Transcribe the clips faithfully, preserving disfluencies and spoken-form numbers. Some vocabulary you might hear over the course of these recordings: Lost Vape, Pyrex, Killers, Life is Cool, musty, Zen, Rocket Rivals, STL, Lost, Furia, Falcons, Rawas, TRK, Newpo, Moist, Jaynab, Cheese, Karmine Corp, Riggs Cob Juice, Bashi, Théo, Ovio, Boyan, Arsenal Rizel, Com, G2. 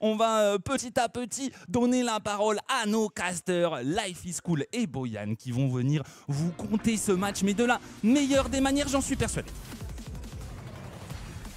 On va petit à petit donner la parole à nos casters Life is Cool et Boyan qui vont venir vous compter ce match, mais de la meilleure des manières, j'en suis persuadé.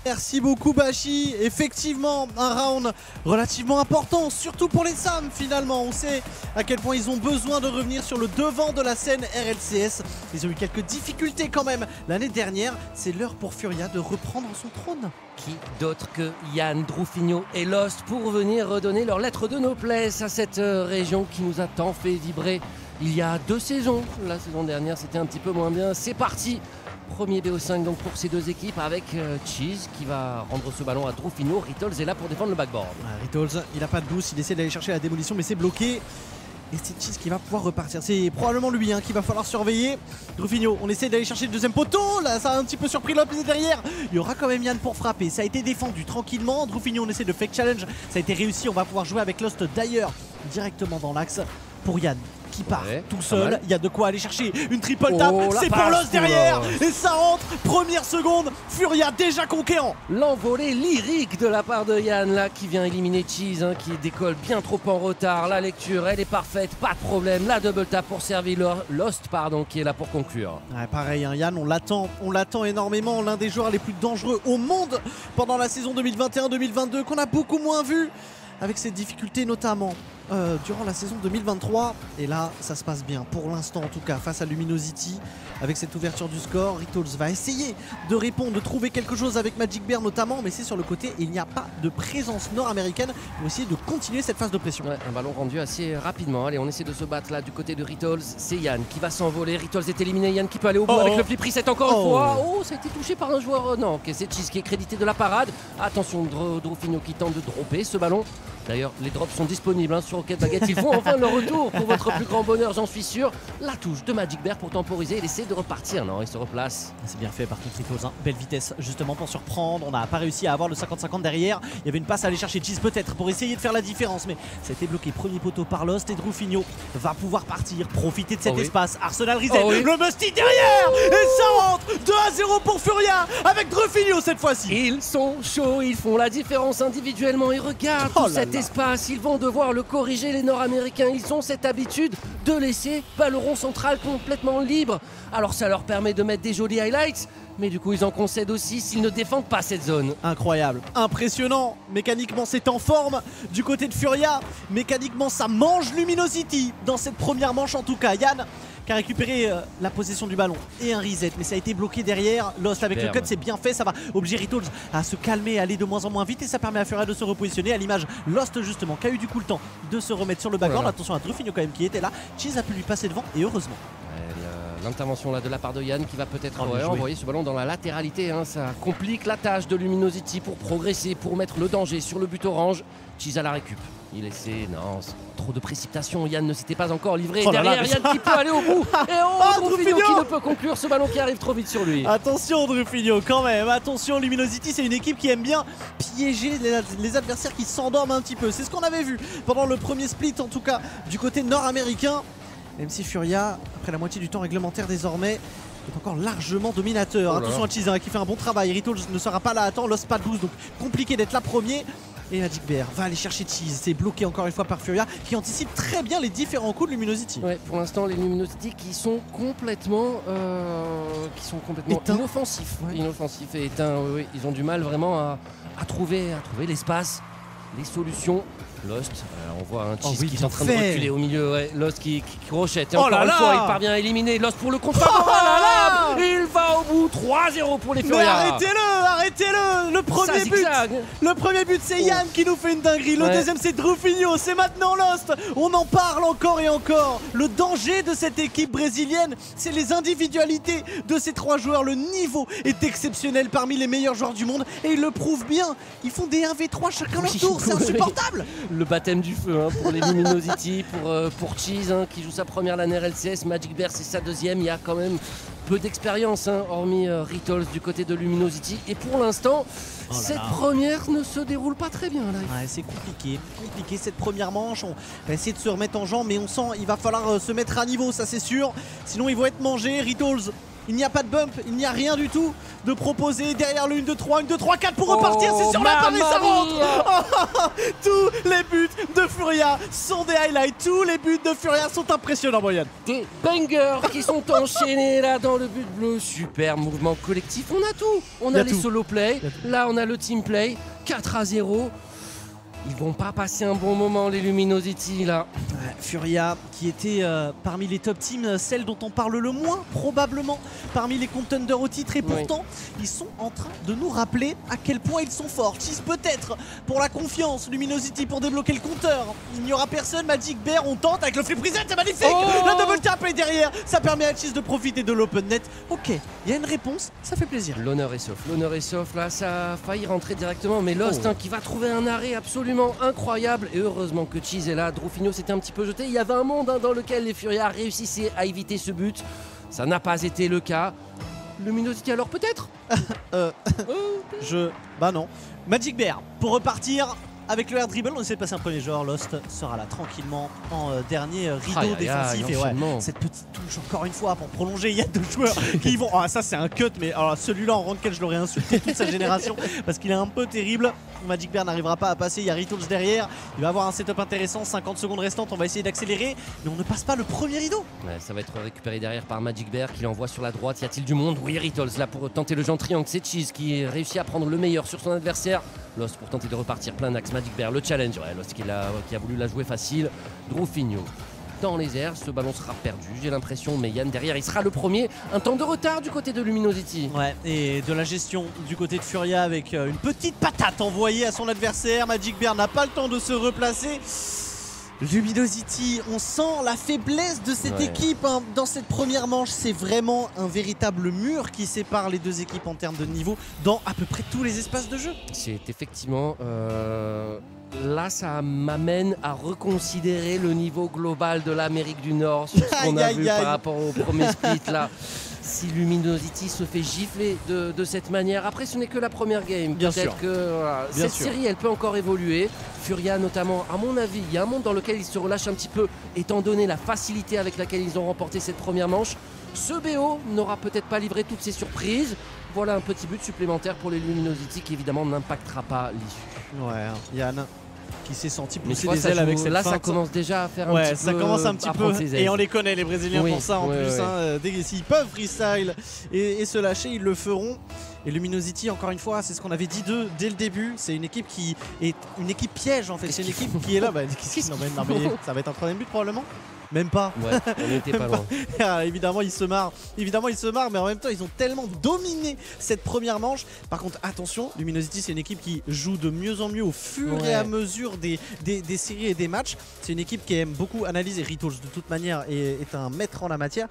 Merci beaucoup Bashi, effectivement un round relativement important, surtout pour les Sam finalement, on sait à quel point ils ont besoin de revenir sur le devant de la scène R L C S, ils ont eu quelques difficultés quand même l'année dernière, c'est l'heure pour Furia de reprendre son trône. Qui d'autre que Yann, Drufinho et Lost pour venir redonner leur lettre de noblesse à cette région qui nous a tant fait vibrer il y a deux saisons, la saison dernière c'était un petit peu moins bien, c'est parti. Premier B O cinq donc pour ces deux équipes avec euh, Cheese qui va rendre ce ballon à Drufinho. Rittles est là pour défendre le backboard. Ah, Rittles, il n'a pas de boost, il essaie d'aller chercher la démolition mais c'est bloqué. Et c'est Cheese qui va pouvoir repartir. C'est probablement lui hein, qu'il va falloir surveiller. Drufinho, on essaie d'aller chercher le deuxième poteau. Là, ça a un petit peu surpris l'homme derrière. Il y aura quand même Yann pour frapper. Ça a été défendu tranquillement. Drufinho, on essaie de fake challenge. Ça a été réussi. On va pouvoir jouer avec Lost d'ailleurs directement dans l'axe pour Yann. Qui part ouais, tout seul, il y a de quoi aller chercher une triple tape, oh, c'est pour Lost derrière et ça rentre, première seconde, Furia déjà conquérant. L'envolée lyrique de la part de Yann là qui vient éliminer Cheese, hein, qui décolle bien trop en retard, la lecture elle est parfaite, pas de problème, la double tape pour servir Lost pardon qui est là pour conclure. Ouais, pareil hein, Yann, on l'attend, on l'attend énormément, l'un des joueurs les plus dangereux au monde pendant la saison deux mille vingt et un deux mille vingt-deux qu'on a beaucoup moins vu avec ses difficultés notamment. Euh, durant la saison deux mille vingt-trois et là ça se passe bien pour l'instant en tout cas face à Luminosity avec cette ouverture du score. Rittles va essayer de répondre, de trouver quelque chose avec Magic Bear notamment, mais c'est sur le côté et il n'y a pas de présence nord-américaine pour essayer de continuer cette phase de pression. Ouais, un ballon rendu assez rapidement. Allez, on essaie de se battre là du côté de Rittles, c'est Yann qui va s'envoler, Rittles est éliminé, Yann qui peut aller au bout oh avec oh. le flip reset encore oh. une fois. Oh, ça a été touché par un joueur, non, okay, c'est Cheese qui est crédité de la parade. Attention, Drufinho qui tente de dropper ce ballon. D'ailleurs, les drops sont disponibles hein, sur Rocket Baguette. Ils font enfin le retour pour votre plus grand bonheur, j'en suis sûr. La touche de Magic Bear pour temporiser et essaie de repartir. Non, il se replace. C'est bien fait par contre Rittles. Hein. Belle vitesse justement pour surprendre. On n'a pas réussi à avoir le cinquante cinquante derrière. Il y avait une passe à aller chercher Cheese peut-être pour essayer de faire la différence. Mais ça a été bloqué. Premier poteau par Lost et Drufinho va pouvoir partir, profiter de cet oh oui. espace. Arsenal Rizel, oh oui. le musty derrière oh et ça rentre. deux à zéro pour Furia avec Drufinho cette fois-ci. Ils sont chauds, ils font la différence individuellement. Ils regardent oh cette espace, ils vont devoir le corriger les Nord-Américains, ils ont cette habitude de laisser Baleron central complètement libre, alors ça leur permet de mettre des jolis highlights, mais du coup ils en concèdent aussi s'ils ne défendent pas cette zone. Incroyable, impressionnant, mécaniquement c'est en forme du côté de Furia, mécaniquement ça mange Luminosity dans cette première manche en tout cas. Yann qui a récupéré euh, la possession du ballon et un reset, mais ça a été bloqué derrière. Lost avec Super le cut, c'est bien fait, ça va obliger Rittles à se calmer, à aller de moins en moins vite et ça permet à Furia de se repositionner à l'image Lost justement, qui a eu du coup le temps de se remettre sur le backboard. Voilà. Attention à Drufinho quand même qui était là, Cheese a pu lui passer devant et heureusement. L'intervention là de la part de Yann qui va peut-être oh, ouais, envoyer ce ballon dans la latéralité, hein, ça complique la tâche de Luminosity pour progresser, pour mettre le danger sur le but orange. Cheese à la récup. Il essaie, non, trop de précipitation, Yann ne s'était pas encore livré. Oh là derrière, là, Yann ça... qui peut aller au bout. Et oh, oh Drufinho qui ne peut conclure ce ballon qui arrive trop vite sur lui. Attention Drufinho quand même, attention Luminosity, c'est une équipe qui aime bien piéger les adversaires qui s'endorment un petit peu. C'est ce qu'on avait vu pendant le premier split en tout cas du côté nord-américain. Même si Furia, après la moitié du temps réglementaire désormais, est encore largement dominateur. Oh attention à Cheese hein, qui fait un bon travail. Rittles ne sera pas là à temps, Lost pas de boost, donc compliqué d'être là premier. Et Magic Bear va aller chercher Cheese. C'est bloqué encore une fois par Furia qui anticipe très bien les différents coups de Luminosity. Ouais, pour l'instant les Luminosity qui sont complètement, euh, qui sont complètement inoffensifs. Ouais. Inoffensifs et éteints, oui, oui. Ils ont du mal vraiment à, à trouver, à trouver l'espace, les solutions. Lost, euh, on voit un Cheese oh oui, qui est en train fait. de reculer au milieu, ouais. Lost qui, qui, qui crochette et oh encore là une là fois il parvient à éliminer Lost pour le contre oh là là il va au bout, trois zéro pour les Furia. Arrêtez-le, arrêtez-le, le premier Ça, but zigzag. Le premier but c'est oh. Yann qui nous fait une dinguerie, le ouais. deuxième c'est Drufinho, c'est maintenant Lost. On en parle encore et encore, le danger de cette équipe brésilienne c'est les individualités de ces trois joueurs, le niveau est exceptionnel parmi les meilleurs joueurs du monde et ils le prouvent bien, ils font des un v trois chacun leur tour, c'est insupportable. Le baptême du feu hein, pour les Luminosity, pour, euh, pour Cheese hein, qui joue sa première l'année R L C S, Magic Bear c'est sa deuxième, il y a quand même peu d'expérience hein, hormis euh, Rittles du côté de Luminosity et pour l'instant oh cette là. première ne se déroule pas très bien là. Ouais, c'est compliqué, compliqué cette première manche, on va essayer de se remettre en jambe mais on sent il va falloir euh, se mettre à niveau, ça c'est sûr, sinon ils vont être mangés. Rittles Il n'y a pas de bump, il n'y a rien du tout de proposé. Derrière le un deux trois, un deux trois quatre pour repartir, oh, c'est sur la table et ça rentre. Tous les buts de Furia sont des highlights, tous les buts de Furia sont impressionnants, Boyan. Des bangers qui sont enchaînés là dans le but bleu. Super mouvement collectif, on a tout. On a, a les tout. solo play, là on a le team play, quatre à zéro. Ils vont pas passer un bon moment, les Luminosity, là. Ouais, Furia, qui était euh, parmi les top teams, celle dont on parle le moins, probablement, parmi les contenders au titre. Et pourtant, oui. ils sont en train de nous rappeler à quel point ils sont forts. Cheese peut-être pour la confiance, Luminosity pour débloquer le compteur. Il n'y aura personne, Magic Bear, on tente avec le flip reset, c'est magnifique. Oh, la double tap est derrière, ça permet à Cheese de profiter de l'open net. Ok, il y a une réponse, ça fait plaisir. L'honneur est sauf, l'honneur est sauf, là, ça a failli rentrer directement, mais Lost oh. hein, qui va trouver un arrêt absolument incroyable, et heureusement que Cheese est là. Drufinho s'était un petit peu jeté, il y avait un monde hein, dans lequel les Furia réussissaient à éviter ce but, ça n'a pas été le cas. Luminosity alors peut-être euh, Je... bah non. Magic Bear pour repartir avec le air dribble, on essaie de passer un premier joueur, Lost sera là tranquillement en euh, dernier rideau ah, défensif ah, et ouais, cette petite touche encore une fois pour prolonger, il y a deux joueurs qui vont, ah ça c'est un cut, mais alors celui-là en ranked je l'aurais insulté toute sa génération parce qu'il est un peu terrible. Magic Bear n'arrivera pas à passer, il y a Rittles derrière, il va avoir un setup intéressant, cinquante secondes restantes, on va essayer d'accélérer, mais on ne passe pas le premier rideau. Ouais, ça va être récupéré derrière par Magic Bear qui l'envoie sur la droite, y a-t-il du monde? Oui, Rittles là pour tenter le jeu en triangle, c'est Cheese qui réussit à prendre le meilleur sur son adversaire. Lost pour tenter de repartir plein axe, Magic Bear, le challenge, ouais, Lost qui, a, qui a voulu la jouer facile. Drufinho dans les airs, ce ballon sera perdu, j'ai l'impression, mais Yann derrière, il sera le premier. Un temps de retard du côté de Luminosity. Ouais, et de la gestion du côté de Furia avec une petite patate envoyée à son adversaire. Magic Bear n'a pas le temps de se replacer. Luminosity, on sent la faiblesse de cette ouais. équipe hein. Dans cette première manche, c'est vraiment un véritable mur qui sépare les deux équipes en termes de niveau dans à peu près tous les espaces de jeu. C'est effectivement... Euh... Là, ça m'amène à reconsidérer le niveau global de l'Amérique du Nord sur ce qu'on a vu par rapport au premier split là. Si Luminosity se fait gifler de, de cette manière, après ce n'est que la première game. Peut-être que voilà, cette sûr. série elle peut encore évoluer. Furia notamment, à mon avis, il y a un monde dans lequel ils se relâchent un petit peu étant donné la facilité avec laquelle ils ont remporté cette première manche. Ce B O n'aura peut-être pas livré toutes ses surprises. Voilà un petit but supplémentaire pour les Luminosity qui évidemment n'impactera pas l'issue. Ouais, Yann qui s'est senti pousser des ailes avec cette là, feinte. Là ça commence déjà à faire un ouais, petit ça peu. ça commence un petit peu et on les connaît les Brésiliens oui, pour ça en ouais, plus. Ouais. Hein, dès s'ils peuvent freestyle et, et se lâcher, ils le feront. Et Luminosity, encore une fois, c'est ce qu'on avait dit d'eux dès le début. C'est une équipe qui est une équipe piège en fait. C'est une équipe font... qui est là. Bah, qui... non, mais, non, mais, ça va être un troisième but probablement. Même pas. Ouais, on était pas loin. Ah, évidemment, ils se marrent. Évidemment, ils se marrent, mais en même temps, ils ont tellement dominé cette première manche. Par contre, attention, Luminosity, c'est une équipe qui joue de mieux en mieux au fur ouais. et à mesure des, des, des séries et des matchs. C'est une équipe qui aime beaucoup analyser. Rittles, de toute manière, est, est un maître en la matière.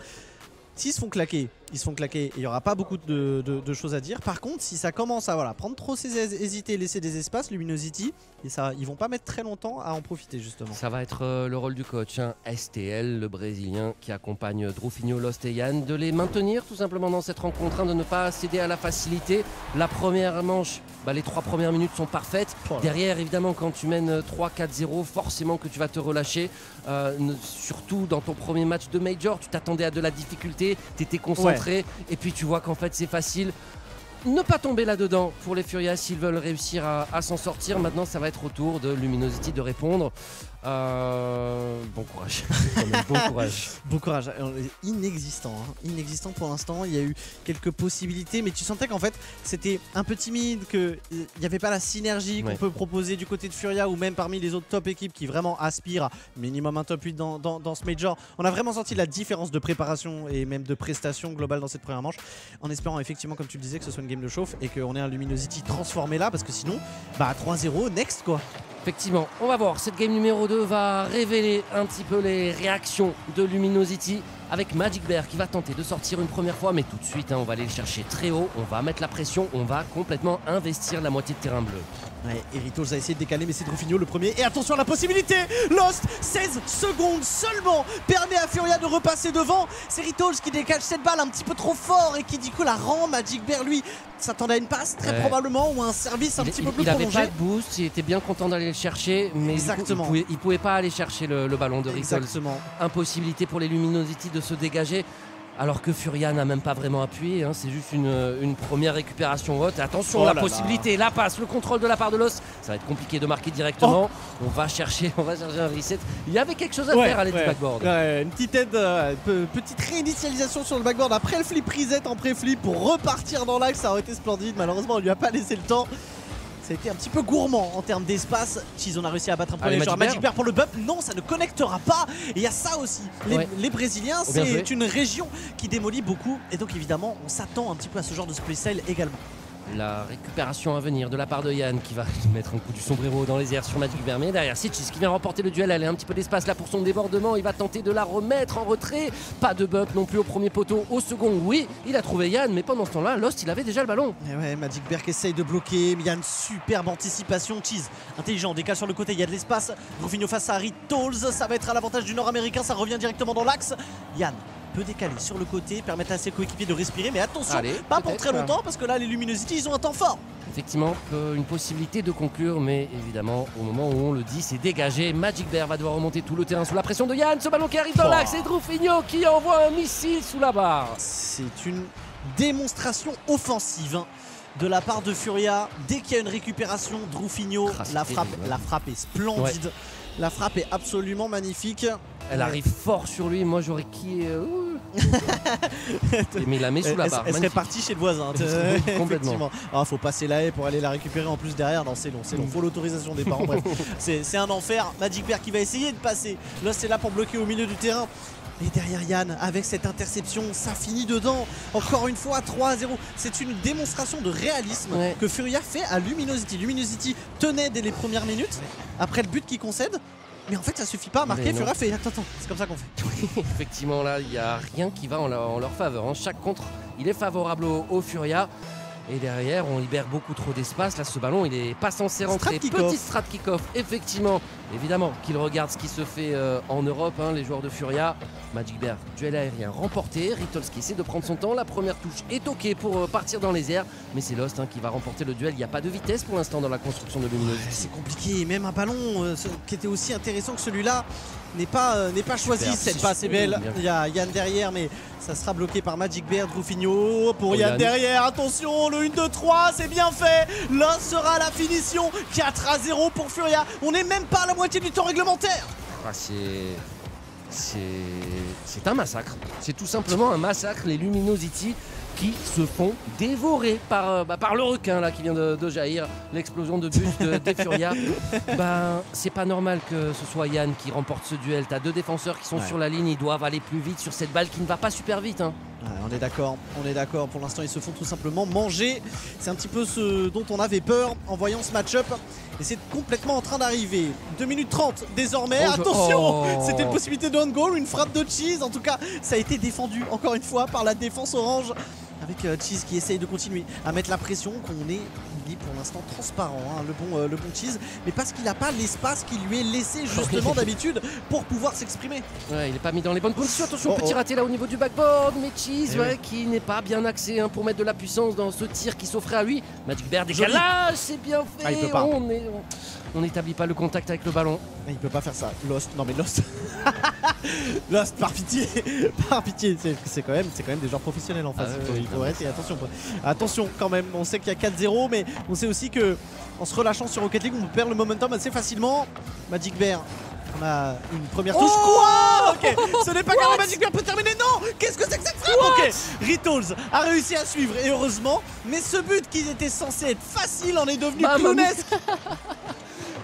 S'ils se font claquer, ils se font claquer, il n'y aura pas beaucoup de, de, de choses à dire. Par contre, si ça commence à voilà, prendre trop ses aises, hésiter, laisser des espaces, Luminosity, et ça, ils vont pas mettre très longtemps à en profiter justement. Ça va être euh, le rôle du coach, hein. S T L, le Brésilien, qui accompagne Drufinho, Lost et Yann, de les maintenir tout simplement dans cette rencontre, hein, de ne pas céder à la facilité. La première manche, bah, les trois premières minutes sont parfaites. Voilà. Derrière, évidemment, quand tu mènes trois quatre zéro, forcément que tu vas te relâcher. Euh, ne, surtout dans ton premier match de Major, tu t'attendais à de la difficulté. T'étais concentré ouais. et puis tu vois qu'en fait c'est facile. Ne pas tomber là-dedans pour les Furia s'ils veulent réussir à, à s'en sortir. Maintenant ça va être au tour de Luminosity de répondre. Euh, bon courage. bon courage. Bon courage. Inexistant. Hein. Inexistant pour l'instant. Il y a eu quelques possibilités, mais tu sentais qu'en fait c'était un peu timide, qu'il n'y avait pas la synergie qu'on ouais. peut proposer du côté de Furia ou même parmi les autres top équipes qui vraiment aspirent à minimum un top huit dans, dans, dans ce Major. On a vraiment senti la différence de préparation et même de prestation globale dans cette première manche, en espérant effectivement, comme tu le disais, que ce soit une game de chauffe et qu'on ait un Luminosity transformé là, parce que sinon, bah trois zéro, next quoi. Effectivement, on va voir, cette game numéro deux va révéler un petit peu les réactions de Luminosity avec Magic Bear qui va tenter de sortir une première fois, mais tout de suite hein, on va aller le chercher très haut, on va mettre la pression, on va complètement investir la moitié de terrain bleu. Ouais, et Rittles a essayé de décaler, mais c'est Drufinho le premier. Et attention à la possibilité, Lost, seize secondes seulement, permet à Furia de repasser devant. C'est Rittles qui décale cette balle un petit peu trop fort et qui du coup la rend. Magic Bear lui s'attendait à une passe très ouais. probablement, ou à un service un il, petit il, peu plus prolongé. Il n'avait pas de boost, il était bien content d'aller le chercher, mais Exactement. Coup, il ne pouvait, pouvait pas aller chercher le, le ballon de Rittles. Exactement. Impossibilité pour les Luminosity de se dégager. alors que Furia n'a même pas vraiment appuyé, hein. C'est juste une, une première récupération haute. Attention, oh la là possibilité, là. La passe, le contrôle de la part de Lost, ça va être compliqué de marquer directement. Oh. On va chercher, on va chercher un reset. Il y avait quelque chose à ouais, faire à l'aide ouais. du backboard. Ouais, une petite aide, euh, petite réinitialisation sur le backboard après le flip reset en pré-flip pour repartir dans l'axe, ça aurait été splendide. Malheureusement, on lui a pas laissé le temps. Ça a été un petit peu gourmand en termes d'espace. Cheese, on a réussi à battre un premier joueur. Magic Bear pour le bump, non, ça ne connectera pas. Et il y a ça aussi. Les, ouais. les Brésiliens, oh, c'est une région qui démolit beaucoup. Et donc, évidemment, on s'attend un petit peu à ce genre de spécial également. La récupération à venir de la part de Yann qui va mettre un coup du sombrero dans les airs sur Magic Bear. Mais derrière, c'est Cheese qui vient remporter le duel. Elle a un petit peu d'espace là pour son débordement. Il va tenter de la remettre en retrait. Pas de bump non plus au premier poteau. Au second, oui, il a trouvé Yann. Mais pendant ce temps-là, Lost, il avait déjà le ballon. Et ouais, Magic Bear qui essaye de bloquer. Yann, superbe anticipation. Cheese, intelligent, décale sur le côté. Il y a de l'espace. Drufinho face à Rittles. Ça va être à l'avantage du Nord-Américain. Ça revient directement dans l'axe. Yann peut décaler sur le côté, permettre à ses coéquipiers de respirer, mais attention, allez, pas pour très longtemps, parce que là les Luminosity, ils ont un temps fort. Effectivement, une possibilité de conclure, mais évidemment, au moment où on le dit, c'est dégagé. Magic Bear va devoir remonter tout le terrain sous la pression de Yann. Ce ballon qui arrive dans oh. l'axe, et Drufinho qui envoie un missile sous la barre. C'est une démonstration offensive hein, de la part de Furia. Dès qu'il y a une récupération, Drufinho, ah, la, frappe, la frappe est splendide. Ouais. La frappe est absolument magnifique. Elle arrive fort sur lui, moi j'aurais qui mais il la met sous la barre. Elle serait partie chez le voisin. Complètement. Ah, faut passer la haie pour aller la récupérer en plus derrière. Non, c'est long, c'est long. Faut l'autorisation des parents. Bref, c'est un enfer. Magic Bear qui va essayer de passer. Là, c'est là pour bloquer au milieu du terrain. Et derrière Yann, avec cette interception, ça finit dedans. Encore une fois, trois à zéro. C'est une démonstration de réalisme ouais. que Furia fait à Luminosity. Luminosity tenait dès les premières minutes. Après le but qu'il concède. Mais en fait, ça suffit pas à marquer. Furia fait attends, attends, c'est comme ça qu'on fait. Oui, effectivement, là, il n'y a rien qui va en, la, en leur faveur. Hein. Chaque contre, il est favorable au, au Furia. Et derrière, on libère beaucoup trop d'espace. Là, ce ballon, il est pas censé rentrer. Petite strat kick-off, effectivement. Évidemment qu'il regarde ce qui se fait euh, en Europe, hein, les joueurs de Furia. Magic Bear, duel aérien remporté. Rittles qui essaie de prendre son temps. La première touche est toquée pour euh, partir dans les airs. Mais c'est Lost hein, qui va remporter le duel. Il n'y a pas de vitesse pour l'instant dans la construction de Luminosity. Ouais, c'est compliqué. Même un ballon euh, qui était aussi intéressant que celui-là n'est pas, euh, n'est pas choisi. Cette passe est belle. Il y a Yann derrière, mais ça sera bloqué par Magic Bear. Drufinho pour oh, Yann, Yann derrière. Attention, le un deux trois, c'est bien fait. Là sera la finition. quatre à zéro pour Furia. On n'est même pas à la moitié du temps réglementaire. Ah, c'est... c'est... c'est un massacre. C'est tout simplement un massacre. Les Luminosity qui se font dévorer par, euh, bah, par le requin là qui vient de, de jaillir. L'explosion de but de, des Furia. Ben, c'est pas normal que ce soit Yann qui remporte ce duel. T'as deux défenseurs qui sont ouais. sur la ligne. Ils doivent aller plus vite sur cette balle qui ne va pas super vite. Hein. Ouais, on est d'accord, on est d'accord. Pour l'instant, ils se font tout simplement manger. C'est un petit peu ce dont on avait peur en voyant ce match-up. Et c'est complètement en train d'arriver. deux minutes trente désormais. Oh, attention, oh. c'était une possibilité de on-goal, une frappe de Cheese. En tout cas, ça a été défendu encore une fois par la défense orange. Avec euh, Cheese qui essaye de continuer à mettre la pression, qu'on est pour l'instant transparent, hein, le, bon, euh, le bon Cheese, mais parce qu'il n'a pas l'espace qui lui est laissé justement d'habitude pour pouvoir s'exprimer. Ouais, il n'est pas mis dans les bonnes conditions. Attention, oh, petit oh. raté là au niveau du backboard, mais Cheese ouais, oui. qui n'est pas bien axé hein, pour mettre de la puissance dans ce tir qui s'offrait à lui. Magic Bear décalage, c'est bien fait. Ah, il peut pas. On est... on n'établit pas le contact avec le ballon. Il peut pas faire ça. Lost, non mais Lost. Lost, par pitié. Par pitié. C'est quand, quand même des joueurs professionnels en face. Ah, oui, il faut arrêter. Attention. Attention quand même. On sait qu'il y a quatre zéro, mais on sait aussi que en se relâchant sur Rocket League, on perd le momentum assez facilement. Magic Bear. On a une première touche. Oh quoi okay. Ce n'est pas grave, Magic Bear peut terminer. Non. Qu'est-ce que c'est que cette frappe? Ok. Rittles a réussi à suivre et heureusement. Mais ce but qui était censé être facile en est devenu bah, clownesque.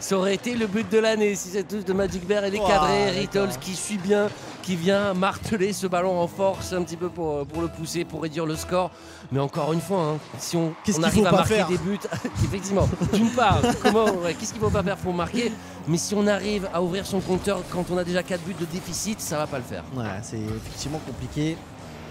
Ça aurait été le but de l'année si cette touche de Magic Bear elle est wow, cadrée. Rittles qui suit bien, qui vient marteler ce ballon en force un petit peu pour, pour le pousser, pour réduire le score. Mais encore une fois, hein, si on, on arrive à marquer des buts, effectivement, d'une part, comment, ouais, qu'est-ce qu'il ne faut pas faire pour marquer? Mais si on arrive à ouvrir son compteur quand on a déjà quatre buts de déficit, ça va pas le faire. Ouais, c'est effectivement compliqué.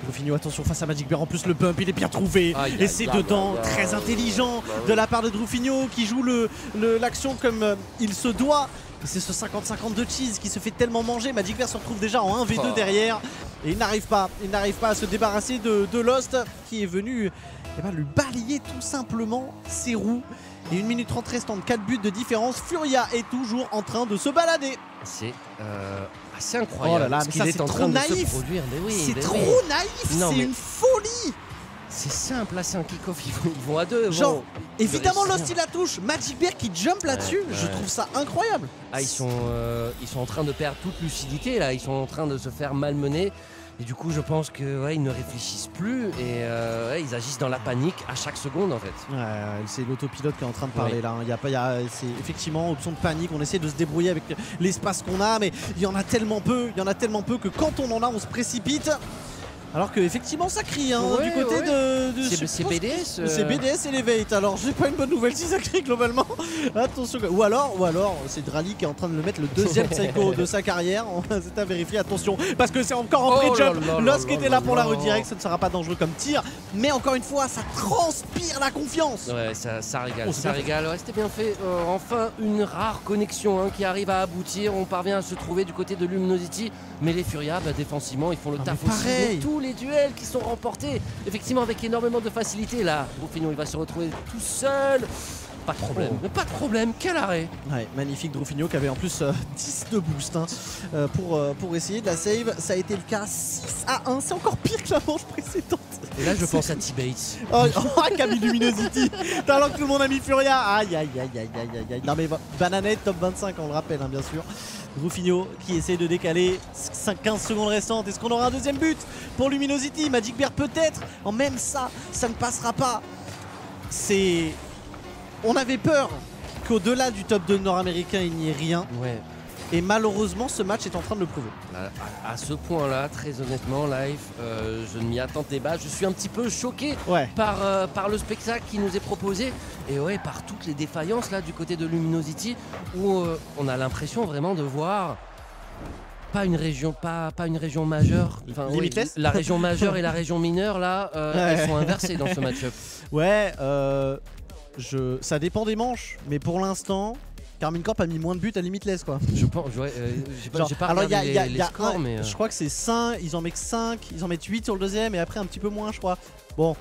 Drufinho, attention face à Magic Bear, en plus le bump il est bien trouvé ah, et c'est dedans, là, là, très intelligent là, là, de la part de Drufinho qui joue le, le, l'action comme euh, il se doit. C'est ce cinquante cinquante de Cheese qui se fait tellement manger. Magic Bear se retrouve déjà en un contre deux oh. derrière et il n'arrive pas, il n'arrive pas à se débarrasser de, de Lost qui est venu eh ben, lui balayer tout simplement ses roues. Et une minute trente restante, quatre buts de différence, Furia est toujours en train de se balader. C'est euh, c'est incroyable. Oh là là, mais ça c'est trop naïf. Oui, c'est trop oui. naïf, c'est mais... une folie. C'est simple, là c'est un kick-off, ils vont à deux. Genre, bon, évidemment Lost il la touche, Magic Bear qui jump là-dessus, ouais, ouais. je trouve ça incroyable. Ah, ils sont, euh, ils sont en train de perdre toute lucidité là, ils sont en train de se faire malmener. Et du coup, je pense qu'ils ouais, ne réfléchissent plus et euh, ouais, ils agissent dans la panique à chaque seconde en fait. Ouais, c'est l'autopilote qui est en train de parler ouais. là. Il y a pas, il y a, c'est effectivement option de panique. On essaie de se débrouiller avec l'espace qu'on a, mais il y en a tellement peu, il y en a tellement peu que quand on en a, on se précipite. Alors que effectivement ça crie hein, ouais, du côté ouais. de, de c'est B D S euh... c'est B D S Elevate. Alors j'ai pas une bonne nouvelle si ça crie globalement. Attention, ou alors ou alors c'est Drali qui est en train de le mettre le deuxième psycho de sa carrière. C'est à vérifier, attention parce que c'est encore en oh pre-jump. Lost qui était là pour la redirect, ça ne sera pas dangereux comme tir, mais encore une fois ça transpire la confiance. Ouais, ça, ça régale, oh, ça régale. Ouais, c'était bien fait. Euh, enfin une rare connexion hein, qui arrive à aboutir. On parvient à se trouver du côté de Luminosity, mais les Furia bah, défensivement ils font le ah, taf aussi. Les duels qui sont remportés effectivement avec énormément de facilité. Là Drufinho il va se retrouver tout seul, pas de problème, oh. pas de problème, quel arrêt. Ouais, magnifique Drufinho qui avait en plus euh, dix de boost hein, euh, pour, euh, pour essayer de la save. Ça a été le cas, six à un, c'est encore pire que la manche précédente. Et là je pense à T-Bates. Oh, oh qu'a mis Luminosity alors que tout le monde a mis Furia. Aïe aïe aïe aïe aïe aïe. Non mais Bananette top vingt-cinq on le rappelle hein, bien sûr. Drufinho qui essaie de décaler, quinze secondes restantes, est-ce qu'on aura un deuxième but pour Luminosity? Magic Bear peut-être, en même ça, ça ne passera pas. C'est... On avait peur qu'au-delà du top deux nord-américain il n'y ait rien. Ouais. Et malheureusement ce match est en train de le prouver. À, à ce point là, très honnêtement Life, euh, je ne m'y attendais pas. Je suis un petit peu choqué ouais. par, euh, par le spectacle qui nous est proposé. Et ouais, par toutes les défaillances là du côté de Luminosity, où euh, on a l'impression vraiment de voir pas une région, pas, pas une région majeure. Enfin, ouais, la région majeure et la région mineure là, euh, ouais. elles sont inversées dans ce match-up. Ouais, euh, je... ça dépend des manches, mais pour l'instant... Karmine Corp a mis moins de buts à Limitless quoi. Je pense, ouais, euh, j'ai pas, pas alors regardé y a, les, y a, les scores un, mais... Euh... Je crois que c'est cinq, ils en mettent cinq, ils en mettent huit sur le deuxième et après un petit peu moins je crois. Bon,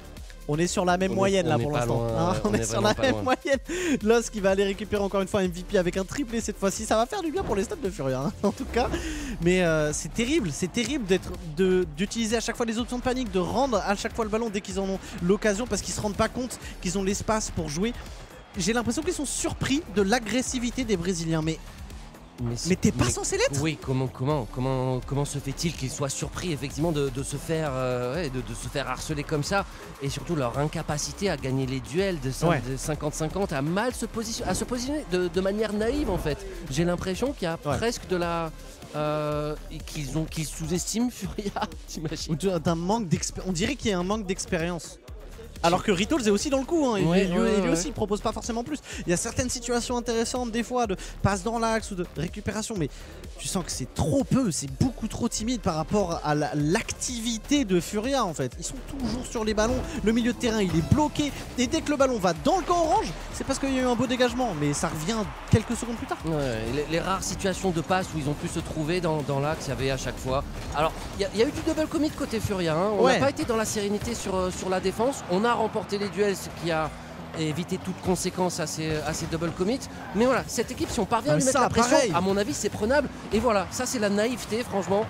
on est sur la même on moyenne est, là pour l'instant. Hein, on, on est, est sur la même loin. moyenne. Lost qui va aller récupérer encore une fois un M V P avec un triplé cette fois-ci. Ça va faire du bien pour les stats de Furia hein, en tout cas. Mais euh, c'est terrible, c'est terrible d'utiliser à chaque fois les options de panique, de rendre à chaque fois le ballon dès qu'ils en ont l'occasion parce qu'ils se rendent pas compte qu'ils ont l'espace pour jouer. J'ai l'impression qu'ils sont surpris de l'agressivité des Brésiliens, mais mais, mais t'es pas mais, censé l'être. Oui, comment comment comment comment se fait-il qu'ils soient surpris effectivement de, de se faire euh, ouais, de, de se faire harceler comme ça, et surtout leur incapacité à gagner les duels de cinquante cinquante, ouais. à mal se positionner, à se positionner de, de manière naïve en fait. J'ai l'impression qu'il y a ouais. presque de la Euh, qu'ils ont qu'ils sous-estiment Furia, t'imagines. D'un manque d'expérience. On dirait qu'il y a un manque d'expérience. Alors que Rittles est aussi dans le coup, hein. ouais, lui, ouais, lui, lui ouais. aussi il propose pas forcément plus. Il y a certaines situations intéressantes des fois de passe dans l'axe ou de récupération, mais tu sens que c'est trop peu, c'est beaucoup trop timide par rapport à l'activité de Furia en fait. Ils sont toujours sur les ballons, le milieu de terrain il est bloqué, et dès que le ballon va dans le camp orange, c'est parce qu'il y a eu un beau dégagement, mais ça revient quelques secondes plus tard. Ouais, les, les rares situations de passe où ils ont pu se trouver dans, dans l'axe, il y avait à chaque fois. Alors il y, y a eu du double commit côté Furia, hein. on n'a ouais. pas été dans la sérénité sur, sur la défense, on a remporter les duels, ce qui a évité toute conséquence à ces, à ces double commits. Mais voilà, cette équipe, si on parvient ah à lui mettre ça, la pression, pareil. à mon avis, c'est prenable. Et voilà, ça c'est la naïveté, franchement.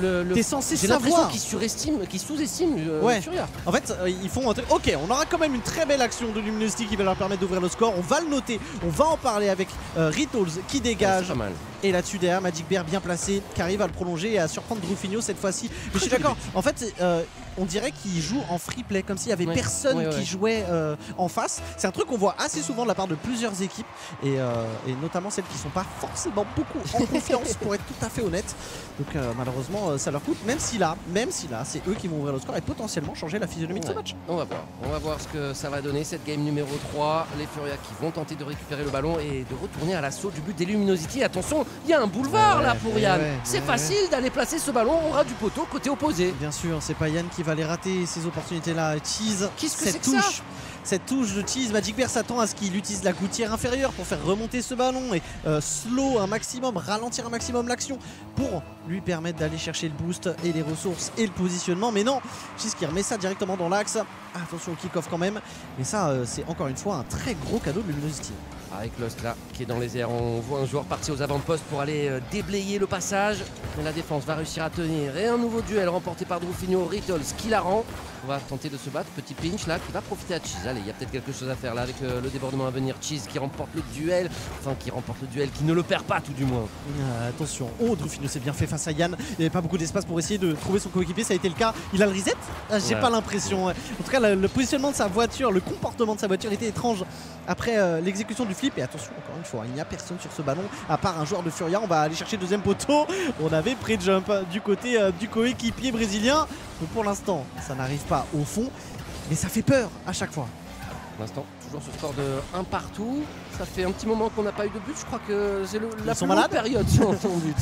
Le, le, T'es censé savoir. J'ai l'impression qu'ils surestiment, qu'ils sous-estiment euh, ouais. Furia. En fait, euh, ils font un truc. Ok, on aura quand même une très belle action de Luminosity qui va leur permettre d'ouvrir le score. On va le noter. On va en parler avec euh, Rittles qui dégage. Ouais, pas mal. Et là-dessus, derrière, Magic Bear bien placé, qui arrive à le prolonger et à surprendre Drufinho cette fois-ci. Mais je suis d'accord, en fait, euh, on dirait qu'il joue en free play, comme s'il n'y avait ouais. personne ouais, ouais. qui jouait euh, en face. C'est un truc qu'on voit assez souvent de la part de plusieurs équipes, et, euh, et notamment celles qui ne sont pas forcément beaucoup en confiance, pour être tout à fait honnête. Donc euh, malheureusement, ça leur coûte, même si là, même si là, c'est eux qui vont ouvrir le score et potentiellement changer la physionomie ouais. de ce match. On va voir, on va voir ce que ça va donner, cette game numéro trois. Les Furia qui vont tenter de récupérer le ballon et de retourner à l'assaut du but des Luminosity. Attention, il y a un boulevard ouais, là pour ouais, Yann. Ouais, c'est ouais, facile ouais. d'aller placer ce ballon au ras du poteau côté opposé. Bien sûr, c'est pas Yann qui va les rater ces opportunités là. Cheese, qu'est-ce que c'est que ça ? Cette touche de Cheese, Magic Bear s'attend à ce qu'il utilise la gouttière inférieure pour faire remonter ce ballon et euh, slow un maximum, ralentir un maximum l'action pour lui permettre d'aller chercher le boost et les ressources et le positionnement. Mais non, Cheese qui remet ça directement dans l'axe. Attention au kick-off quand même. Mais ça, euh, c'est encore une fois un très gros cadeau de Luminosity. Avec Lost là, qui est dans les airs, on voit un joueur partir aux avant-postes pour aller déblayer le passage. Mais la défense va réussir à tenir. Et un nouveau duel remporté par Drufinho, Rittles qui la rend. On va tenter de se battre, petit pinch là, qui va profiter à Cheese. Allez, il y a peut-être quelque chose à faire là avec euh, le débordement à venir. Cheese qui remporte le duel, enfin qui remporte le duel, qui ne le perd pas tout du moins. Ah, attention, oh Drufinho s'est bien fait face à Yann. Il n'y avait pas beaucoup d'espace pour essayer de trouver son coéquipier, ça a été le cas. Il a le reset, ah, j'ai ouais. pas l'impression. En tout cas, le, le positionnement de sa voiture, le comportement de sa voiture était étrange après euh, l'exécution du flip. Et attention, encore une fois, il n'y a personne sur ce ballon à part un joueur de Furia. On va aller chercher le deuxième poteau. On avait pré-jump du côté euh, du coéquipier brésilien. Mais pour l'instant, ça n'arrive pas au fond, mais ça fait peur à chaque fois. Pour l'instant, toujours ce score de un partout. Ça fait un petit moment qu'on n'a pas eu de but. Je crois que c'est la plus longue période sur ton but.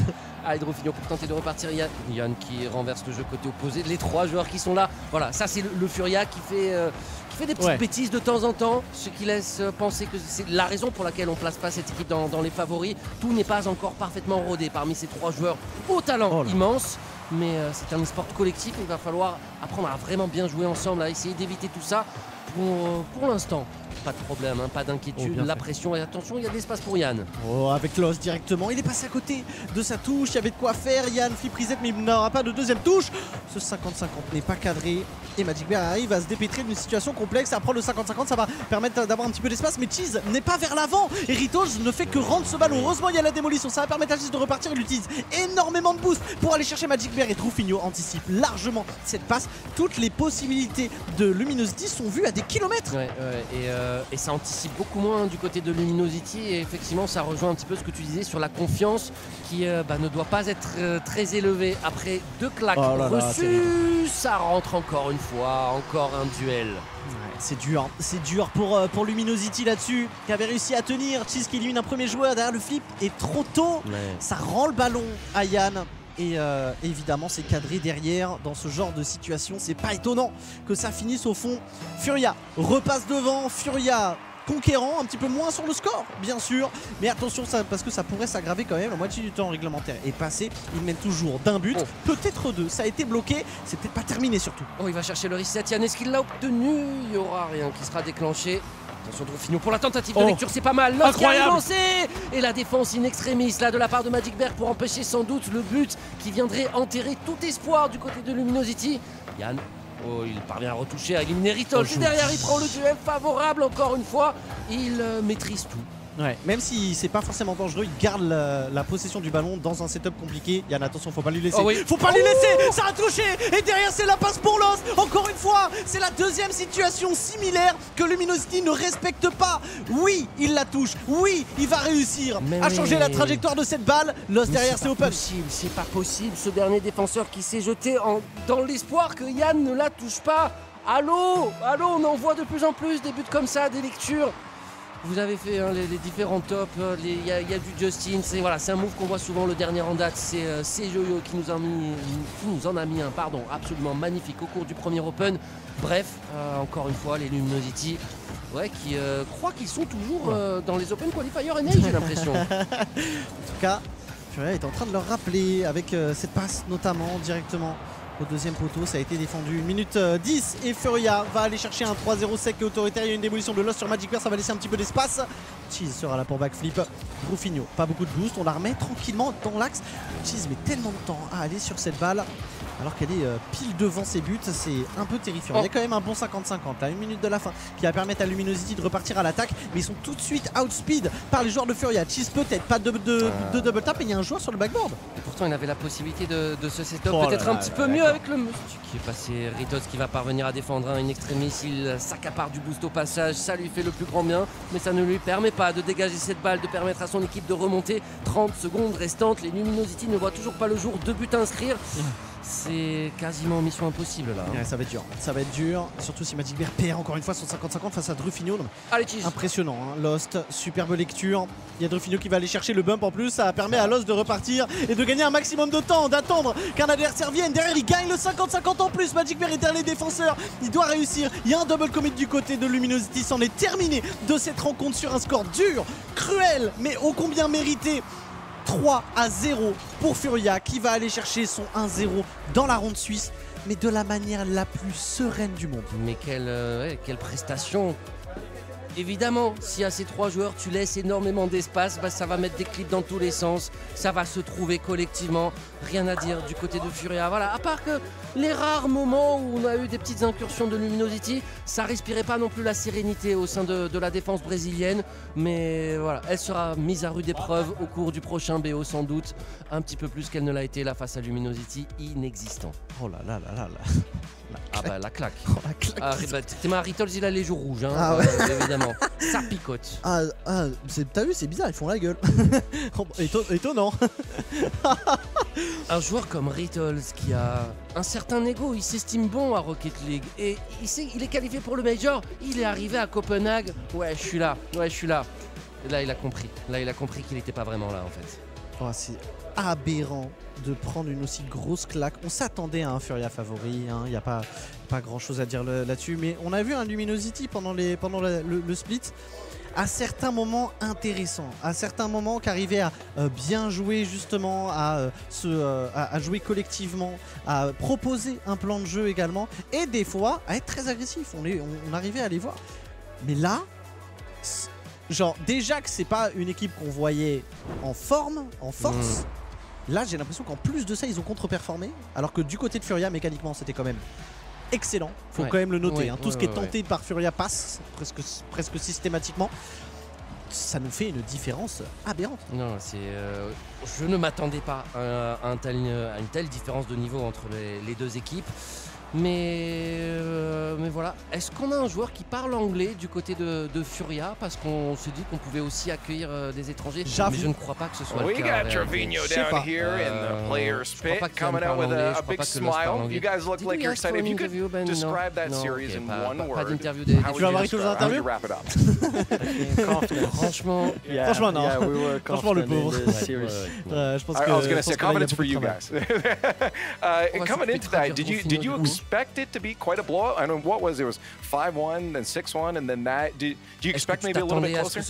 Allez, Drufinho pour tenter de repartir. Yann. Yann qui renverse le jeu côté opposé. Les trois joueurs qui sont là. Voilà, ça c'est le, le Furia qui fait, euh, qui fait des petites ouais. bêtises de temps en temps. Ce qui laisse penser que c'est la raison pour laquelle on ne place pas cette équipe dans, dans les favoris. Tout n'est pas encore parfaitement rodé parmi ces trois joueurs au talent oh immense. Mais euh, c'est un sport collectif, il va falloir apprendre à vraiment bien jouer ensemble, à essayer d'éviter tout ça. Pour, pour l'instant, pas de problème, hein, pas d'inquiétude, oh, la fait. pression et attention, il y a de l'espace pour Yann. Oh, avec Lost directement, il est passé à côté de sa touche, il y avait de quoi faire. Yann flip reset, mais il n'aura pas de deuxième touche. Ce cinquante cinquante n'est pas cadré et Magic Bear arrive à se dépêtrer d'une situation complexe. À prendre le cinquante cinquante, ça va permettre d'avoir un petit peu d'espace, mais Cheese n'est pas vers l'avant et Rittles ne fait que rendre ce ballon. Heureusement, il y a la démolition, ça va permettre à Cheese de repartir. Il utilise énormément de boost pour aller chercher Magic Bear et Drufinho anticipe largement cette passe. Toutes les possibilités de Luminosity sont vues à des kilomètres. Ouais, ouais, et, euh, et ça anticipe beaucoup moins du côté de Luminosity et effectivement ça rejoint un petit peu ce que tu disais sur la confiance qui euh, bah, ne doit pas être euh, très élevée. Après deux claques oh là reçues, là, ça rentre encore une fois, encore un duel. C'est dur, c'est dur pour, euh, pour Luminosity là-dessus, qui avait réussi à tenir. Cheese qui élimine un premier joueur derrière le flip et trop tôt, ouais. ça rend le ballon à Yann. Et euh, évidemment, c'est cadré derrière dans ce genre de situation. C'est pas étonnant que ça finisse au fond. Furia repasse devant. Furia conquérant, un petit peu moins sur le score, bien sûr. Mais attention, ça, parce que ça pourrait s'aggraver quand même. La moitié du temps réglementaire est passé. Il mène toujours d'un but, oh. peut-être deux. Ça a été bloqué. C'est peut-être pas terminé, surtout. Oh, il va chercher le reset. Yann, est-ce qu'il l'a obtenu? Il n'y aura rien qui sera déclenché. Attention Drufinho pour la tentative de oh. lecture, c'est pas mal. Lorsqu'il a lancé et la défense in extremis là de la part de Magic Bear pour empêcher sans doute le but qui viendrait enterrer tout espoir du côté de Luminosity. Yann, oh, il parvient à retoucher, à éliminer Rittles. Et derrière, il prend le duel favorable encore une fois. Il euh, maîtrise tout. Ouais, même si c'est pas forcément dangereux, il garde la, la possession du ballon dans un setup compliqué. Yann, attention, faut pas lui laisser. Oh oui. Faut pas oh lui laisser, ça a touché. Et derrière, c'est la passe pour Lost. Encore une fois, c'est la deuxième situation similaire que Luminosity ne respecte pas. Oui, il la touche. Oui, il va réussir mais... à changer la trajectoire de cette balle. Lost derrière, c'est open. C'est pas possible, ce dernier défenseur qui s'est jeté en... dans l'espoir que Yann ne la touche pas. Allô, allô, on en voit de plus en plus des buts comme ça, des lectures. Vous avez fait hein, les, les différents tops, il y, y a du Justin, c'est voilà, un move qu'on voit souvent, le dernier en date, c'est euh, Jojo qui nous, a mis, qui nous en a mis un pardon, absolument magnifique au cours du premier Open. Bref, euh, encore une fois, les Luminosity ouais, qui euh, croient qu'ils sont toujours euh, dans les Open Qualifier N A, j'ai l'impression. En tout cas, Furia est en train de leur rappeler avec euh, cette passe notamment directement. Au deuxième poteau, ça a été défendu. une minute dix et Furia va aller chercher un trois zéro sec et autoritaire. Il y a une démolition de Lost sur Magic Bear, ça va laisser un petit peu d'espace. Cheese sera là pour backflip. Drufinho, pas beaucoup de boost, on la remet tranquillement dans l'axe. Cheese met tellement de temps à aller sur cette balle alors qu'elle est pile devant ses buts, c'est un peu terrifiant. Oh. Il y a quand même un bon cinquante cinquante à une minute de la fin qui va permettre à Luminosity de repartir à l'attaque, mais ils sont tout de suite outspeed par les joueurs de Furia. Cheese peut-être pas de, de, ah. de double tap, mais il y a un joueur sur le backboard. Et pourtant il avait la possibilité de, de se setup oh peut-être un là petit là peu là mieux là avec le musty qui est passé. Ritos qui va parvenir à défendre un in extremis, il s'accapare du boost au passage, ça lui fait le plus grand bien, mais ça ne lui permet pas de dégager cette balle, de permettre à son équipe de remonter. Trente secondes restantes, les Luminosity ne voient toujours pas le jour, deux buts à inscrire. Mmh. C'est quasiment mission impossible là. Ouais, ça va être dur, ça va être dur. Surtout si Magic Bear perd encore une fois son cinquante cinquante face à Drufinho. Allez, Cheese. Impressionnant, hein. Lost, superbe lecture. Il y a Drufinho qui va aller chercher le bump en plus. Ça permet à Lost de repartir et de gagner un maximum de temps, d'attendre qu'un adversaire vienne. Derrière, il gagne le cinquante cinquante en plus. Magic Bear est derrière les défenseurs. Il doit réussir. Il y a un double commit du côté de Luminosity. C'en est terminé de cette rencontre sur un score dur, cruel, mais ô combien mérité. trois à zéro pour Furia qui va aller chercher son un zéro dans la ronde suisse, mais de la manière la plus sereine du monde. Mais quelle, euh, quelle prestation! Évidemment, si à ces trois joueurs tu laisses énormément d'espace, bah, ça va mettre des clips dans tous les sens, ça va se trouver collectivement, rien à dire du côté de Furia. Voilà, à part que les rares moments où on a eu des petites incursions de Luminosity, ça respirait pas non plus la sérénité au sein de, de la défense brésilienne, mais voilà, elle sera mise à rude épreuve au cours du prochain B O sans doute, un petit peu plus qu'elle ne l'a été là face à Luminosity inexistant. Oh là là là là là. Ah bah la claque. Oh, la claque. Ah, bah, t'es ma Rittles, il a les joues rouges, hein, ah ouais. euh, évidemment. Ça picote. Ah, ah t'as vu, c'est bizarre, ils font la gueule. Éton, étonnant. Un joueur comme Rittles qui a un certain ego, il s'estime bon à Rocket League et il, sait, il est qualifié pour le Major. Il est arrivé à Copenhague. Ouais, je suis là. Ouais, je suis là. Et là, il a compris. Là, il a compris qu'il n'était pas vraiment là en fait. Oh, c'est aberrant de prendre une aussi grosse claque. On s'attendait à un Furia favori, il hein, n'y a pas, pas grand chose à dire là-dessus, mais on a vu un Luminosity pendant, les, pendant la, le, le split à certains moments intéressants, à certains moments qu'arrivait à euh, bien jouer justement, à, euh, se, euh, à, à jouer collectivement, à proposer un plan de jeu également, et des fois à être très agressif, on, les, on, on arrivait à les voir. Mais là, genre déjà que c'est pas une équipe qu'on voyait en forme, en force, mmh. Là, j'ai l'impression qu'en plus de ça, ils ont contre-performé, alors que du côté de Furia, mécaniquement, c'était quand même excellent. Faut ouais. quand même le noter. Ouais, hein. Tout ouais, ce qui ouais, est tenté ouais. par Furia passe presque, presque systématiquement. Ça nous fait une différence aberrante. Non, c'est, euh, je ne m'attendais pas à, à, un tel, à une telle différence de niveau entre les, les deux équipes. Mais, euh, mais voilà, est-ce qu'on a un joueur qui parle anglais du côté de, de Furia? Parce qu'on s'est dit qu'on pouvait aussi accueillir euh, des étrangers. Mais je ne crois pas que ce soit le cas. Drufinho down here in the player's pit, coming out with a big smile. You guys look like you're excited. If you could describe that series in one word, tu vas voir tous les interviews. Franchement, franchement non. Franchement le pauvre. Je pense que. I was going to say confidence for you guys. Coming into that, did you did you expect it to be quite a blowout? I mean, what was it? It was five one, then six one, and then that. Did, do you expect maybe a little bit closer?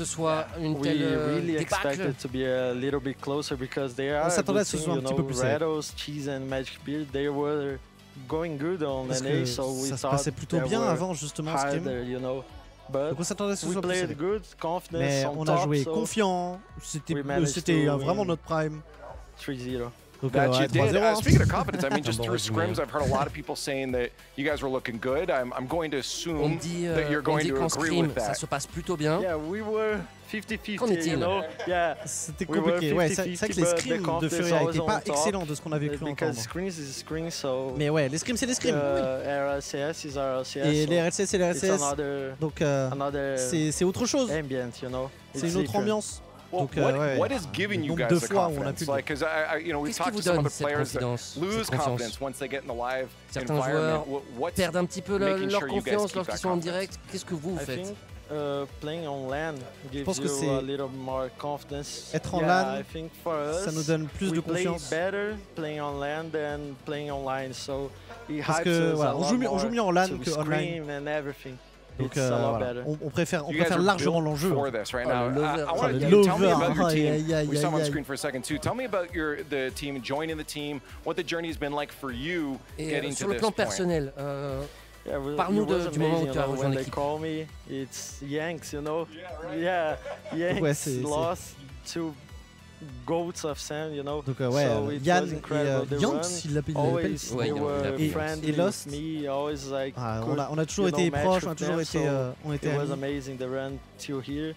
We really expected it to be a little bit closer because they are. On good team, you know, Rittles, Cheese and Magic Bear, they were going good on N A, so we thought they were harder, you know. Donc on s'attendait à ce soit plus good, mais on a joué top, confiant. C'était euh, vraiment notre prime. three zero. Okay, that you did. Uh, speaking of confidence, I mean, just through scrims, I've heard a lot of people saying that you guys were looking good. I'm, I'm going to assume dit, uh, that you're going to agree scrim, with that. Ça se passe plutôt bien. Yeah, we were fifty fifty, you know. Yeah, c'était compliqué. Ouais, c'est vrai que les scrims de Furia n'étaient pas excellents de ce qu'on avait cru entendre. So mais ouais, les scrims, c'est les scrims. Uh, oui. R L C S is R L C S. Et les R L C S, c'est les R L C S. Another, Donc, euh, c'est autre chose. You know. C'est une autre ambiance. Well, Donc, what, ouais, what is giving you guys the confidence? Like, because I, I, you know, we've talked to some other players that lose confidence once they get in the live environment. What's perdent un petit peu le, leur sure confiance lorsqu'ils sont en direct. Qu'est-ce que vous, vous faites? I think, uh, playing on LAN gives you a little more confidence. Être en LAN, yeah, I think for us, ça nous donne plus de confiance. Play better playing on LAN than playing online. So it hypes us voilà, on joue mieux, on joue mieux en LAN que online. Donc euh, voilà. on, on préfère, on préfère largement l'enjeu. L'over. We saw on screen for a second too. Tell me about your the team, joining the team, what the journey has been like for you getting to this point. Sur le plan personnel, euh, yeah, well, parle-nous du moment où tu as rejoint l'équipe. It's Yanks, you know. Yeah, right. Yeah, Yanks ouais, lost to Goats of Sam, you know. Donc euh, ouais, so Yann et euh, Yanks, il l'appelle. Ouais, et, et Lost. Me, like ah, on, a, on a toujours été proches, on a toujours été, euh, on était amis. Et donc ouais,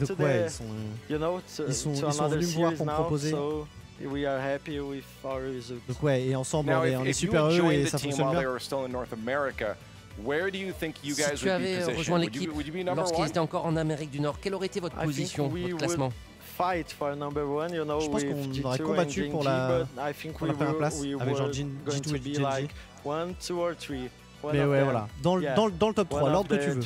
ils sont, you know, to, ils sont, ils sont venus me voir pour me proposer. So we are happy with our results. Donc ouais, et ensemble, Now, on, if, on est super heureux et ça fonctionne bien. Where do you think you guys si tu avais rejoint l'équipe lorsqu'ils étaient encore en Amérique du Nord, quelle aurait été votre position, votre classement? Je pense qu'on aurait combattu pour la, pour la première place avec genre G deux et G deux. Mais ouais, voilà, dans, dans, dans le top trois, l'ordre que tu veux.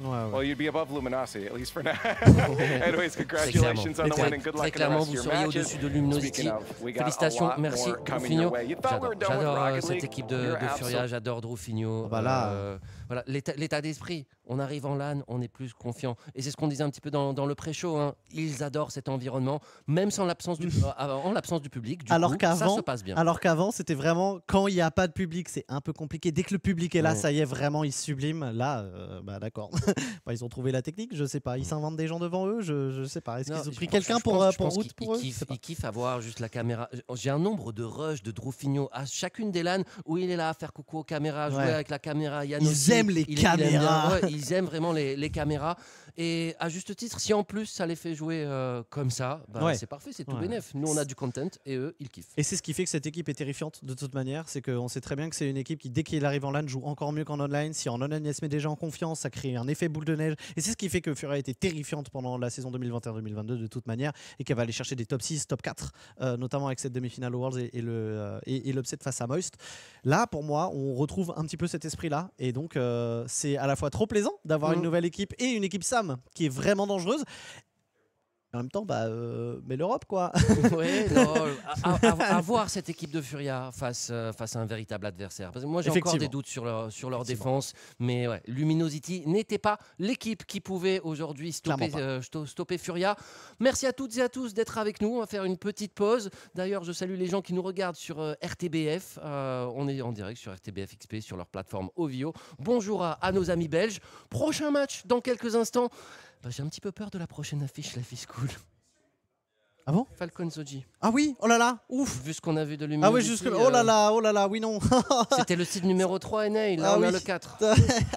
Ouais, ouais. Well, you'd be above Luminosity, at least for now. Anyways, congratulations on the win and good luck in the rest of your matches. Speaking of, we got a lot more coming your way. You thought we were done with Rocket League? J'adore cette équipe de, de Furia, j'adore Drufinho. Bah là, euh, voilà, l'état d'esprit. On arrive en LAN, on est plus confiant. Et c'est ce qu'on disait un petit peu dans, dans le pré-show. Hein. Ils adorent cet environnement, même sans l'absence du, euh, en l'absence du public. Du alors qu'avant, ça se passe bien. Alors qu'avant, c'était vraiment quand il n'y a pas de public, c'est un peu compliqué. Dès que le public est là, ouais. ça y est, vraiment, ils subliment. Là, euh, bah d'accord. bah, ils ont trouvé la technique, je sais pas. Ils s'inventent des gens devant eux, je, je sais pas. Est-ce qu'ils ont pris quelqu'un pour, euh, pour route pour eux? Ils kiffent avoir juste la caméra. J'ai un nombre de rushs de Drufinho à chacune des LAN où il est là à faire coucou aux caméras, jouer ouais. avec la caméra. Yann ils aussi, aiment les il, caméras. Il aime Ils aiment vraiment les, les caméras. Et à juste titre, si en plus ça les fait jouer euh, comme ça, bah, ouais. c'est parfait, c'est tout ouais. bénef. Nous, on a du content et eux, ils kiffent. Et c'est ce qui fait que cette équipe est terrifiante de toute manière. C'est qu'on sait très bien que c'est une équipe qui, dès qu'il arrive en LAN, joue encore mieux qu'en online. Si en online, elle se met déjà en confiance, ça crée un effet boule de neige. Et c'est ce qui fait que Furia a été terrifiante pendant la saison deux mille vingt et un deux mille vingt-deux de toute manière et qu'elle va aller chercher des top six, top quatre, euh, notamment avec cette demi-finale au Worlds et, et l'upset euh, face à Moist. Là, pour moi, on retrouve un petit peu cet esprit-là. Et donc, euh, c'est à la fois trop plaisant d'avoir mmh. une nouvelle équipe et une équipe Sam qui est vraiment dangereuse. En même temps, bah, euh, mais l'Europe, quoi. Oui, non, à, à, à voir cette équipe de Furia face, euh, face à un véritable adversaire. Parce que moi, j'ai encore des doutes sur leur, sur leur défense. Mais ouais, Luminosity n'était pas l'équipe qui pouvait aujourd'hui stopper, euh, stopper Furia. Merci à toutes et à tous d'être avec nous. On va faire une petite pause. D'ailleurs, je salue les gens qui nous regardent sur euh, R T B F. Euh, on est en direct sur R T B F X P, sur leur plateforme Ovio. Bonjour à, à nos amis belges. Prochain match dans quelques instants. Bah, j'ai un petit peu peur de la prochaine affiche, Life is Cool. Ah bon? Falcons O G. Ah oui, oh là là, ouf. Vu ce qu'on a vu de Luminosity. Ah oui, jusque euh... oh là là, oh là là, oui non. C'était le site numéro trois N A, là ah on oui. a le quatre.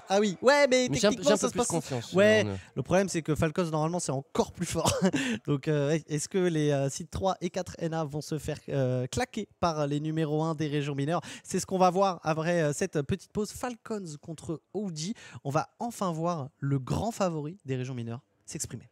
ah oui, ouais mais, mais techniquement un, ça se passe. Confiance, ouais, là, a... le problème c'est que Falcons normalement c'est encore plus fort. Donc euh, est-ce que les euh, sites trois et quatre N A vont se faire euh, claquer par les numéros un des régions mineures? C'est ce qu'on va voir après euh, cette petite pause Falcons contre O G. On va enfin voir le grand favori des régions mineures s'exprimer.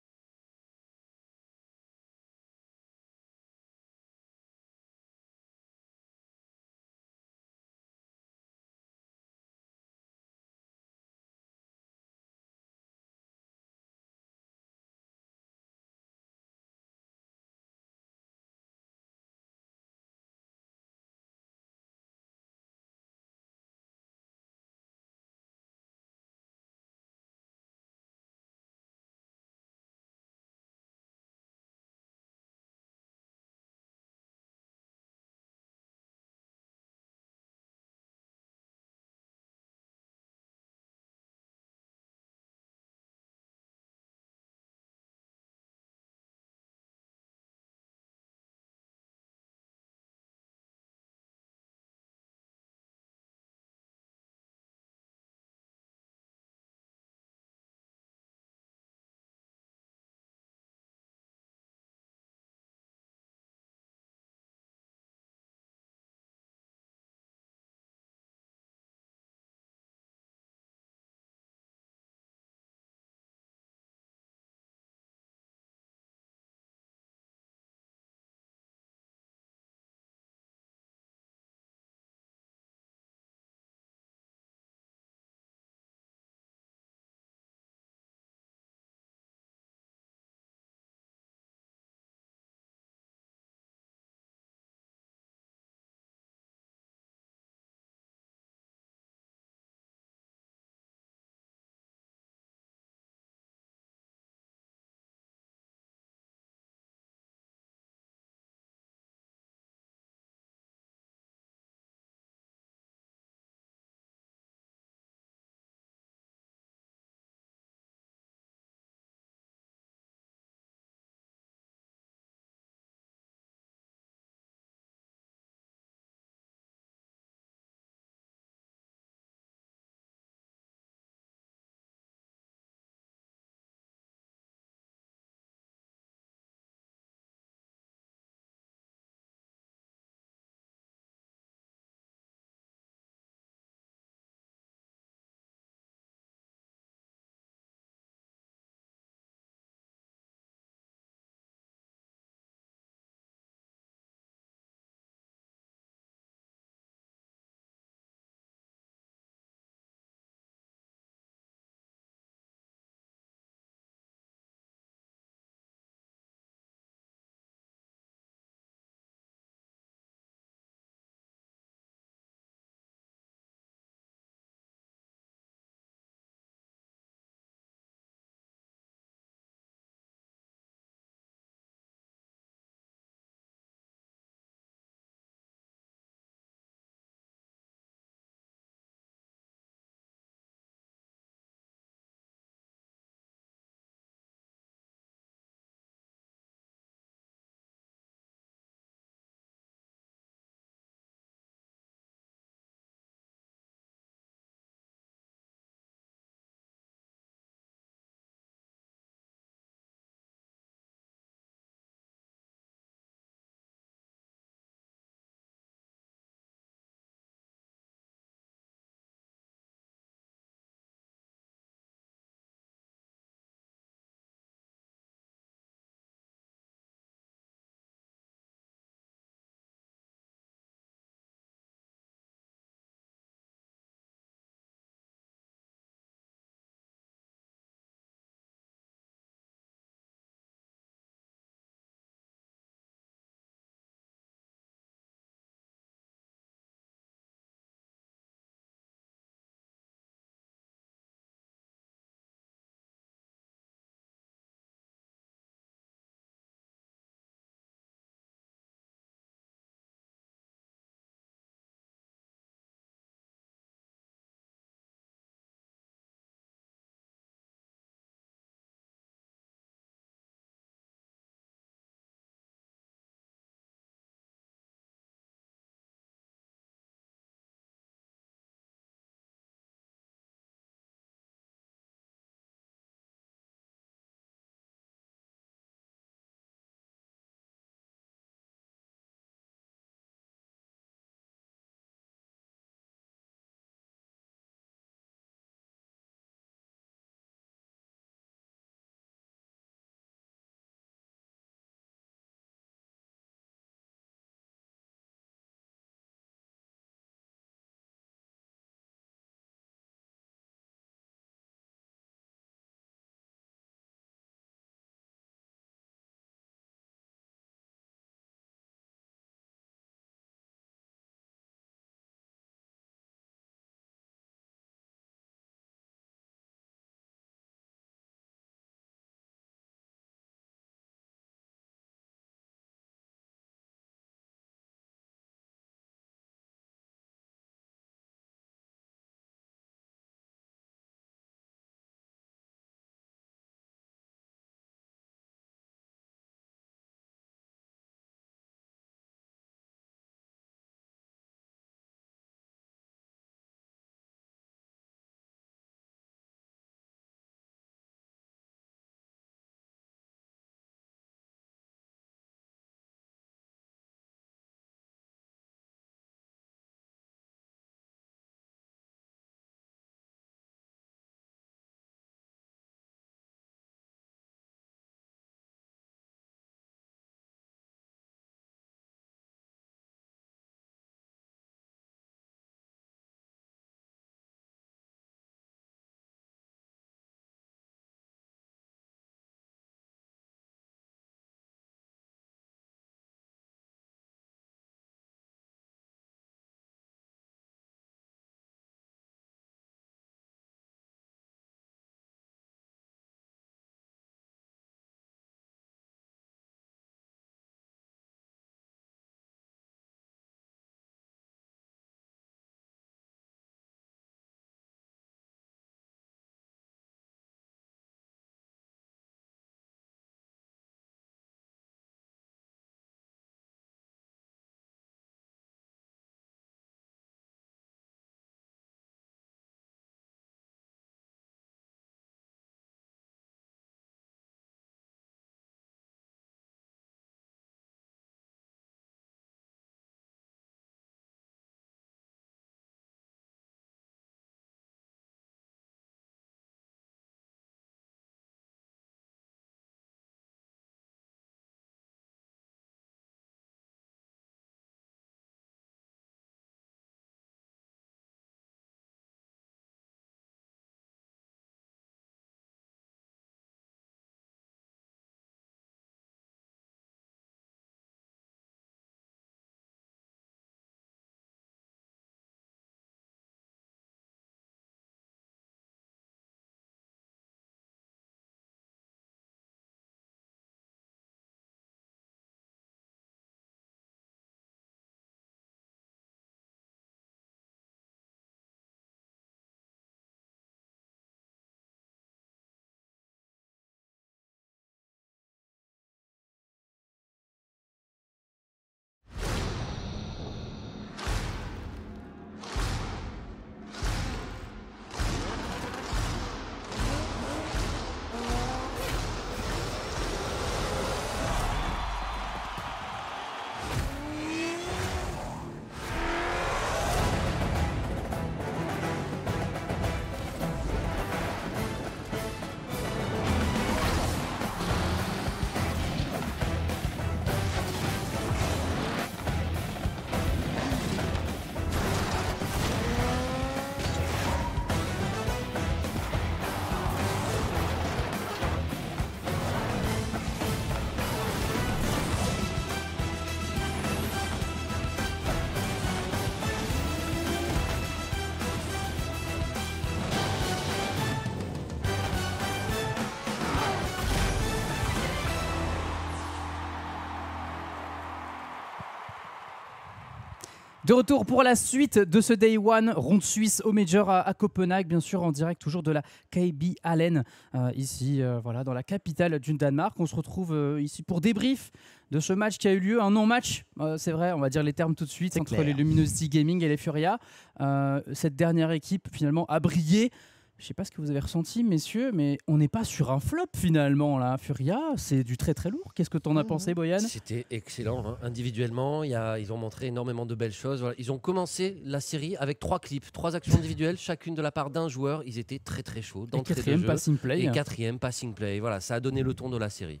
De retour pour la suite de ce Day One, ronde suisse au Major à, à Copenhague, bien sûr en direct toujours de la K B Hallen, euh, ici euh, voilà, dans la capitale du Danemark. On se retrouve euh, ici pour débrief de ce match qui a eu lieu, un non-match, euh, c'est vrai, on va dire les termes tout de suite, entre clair. les Luminosity Gaming et les Furia. Euh, cette dernière équipe finalement a brillé. Je sais pas ce que vous avez ressenti, messieurs, mais on n'est pas sur un flop finalement là. Furia, c'est du très très lourd. Qu'est-ce que tu en as mmh. pensé, Boyan? C'était excellent. Hein. Individuellement, y a, ils ont montré énormément de belles choses. Voilà. Ils ont commencé la série avec trois clips, trois actions individuelles, chacune de la part d'un joueur. Ils étaient très très chauds. Dans quatrième passing play. Et quatrième passing play. Voilà, ça a donné le ton de la série.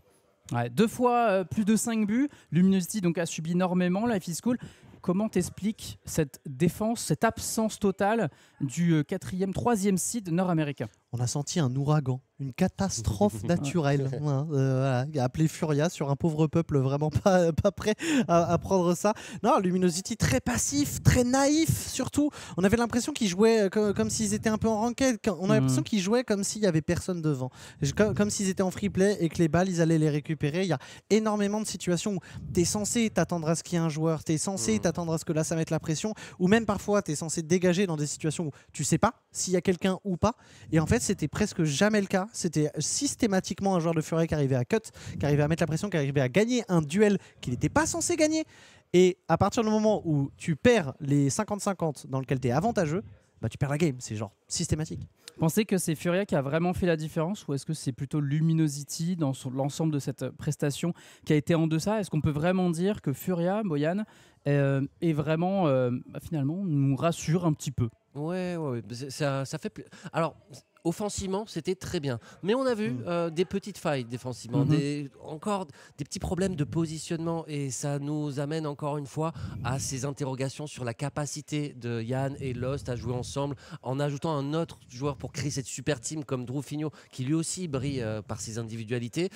Ouais, deux fois euh, plus de cinq buts. Luminosity donc a subi énormément. Life is Cool. Comment t'expliques cette défense, cette absence totale du quatrième, troisième seed nord-américain? On a senti un ouragan, une catastrophe naturelle. ouais, euh, voilà. Appeler Furia sur un pauvre peuple vraiment pas, pas prêt à, à prendre ça. Non, Luminosity très passif, très naïf surtout. On avait l'impression qu'ils jouaient comme, comme s'ils étaient un peu en ranked. On avait l'impression qu'ils jouaient comme s'il n'y avait personne devant. Comme, comme s'ils étaient en free play et que les balles, ils allaient les récupérer. Il y a énormément de situations où tu es censé t'attendre à ce qu'il y ait un joueur. Tu es censé t'attendre à ce que là, ça mette la pression. Ou même parfois, tu es censé dégager dans des situations où tu sais pas s'il y a quelqu'un ou pas. Et en fait, c'était presque jamais le cas. C'était systématiquement un joueur de Furia qui arrivait à cut, qui arrivait à mettre la pression, qui arrivait à gagner un duel qu'il n'était pas censé gagner. Et à partir du moment où tu perds les cinquante cinquante dans lequel tu es avantageux, bah tu perds la game. C'est genre systématique. Pensez que c'est Furia qui a vraiment fait la différence ou est-ce que c'est plutôt Luminosity dans l'ensemble de cette prestation qui a été en deçà? Est-ce qu'on peut vraiment dire que Furia, Boyan, euh, est vraiment, euh, bah finalement, nous rassure un petit peu? Ouais, ouais, ouais. Ça, ça fait... Alors... Offensivement, c'était très bien. Mais on a vu mmh. euh, des petites failles défensivement, mmh. des, encore des petits problèmes de positionnement. Et ça nous amène encore une fois à ces interrogations sur la capacité de Yann et Lost à jouer ensemble en ajoutant un autre joueur pour créer cette super team comme Drufinho qui lui aussi brille euh, par ses individualités.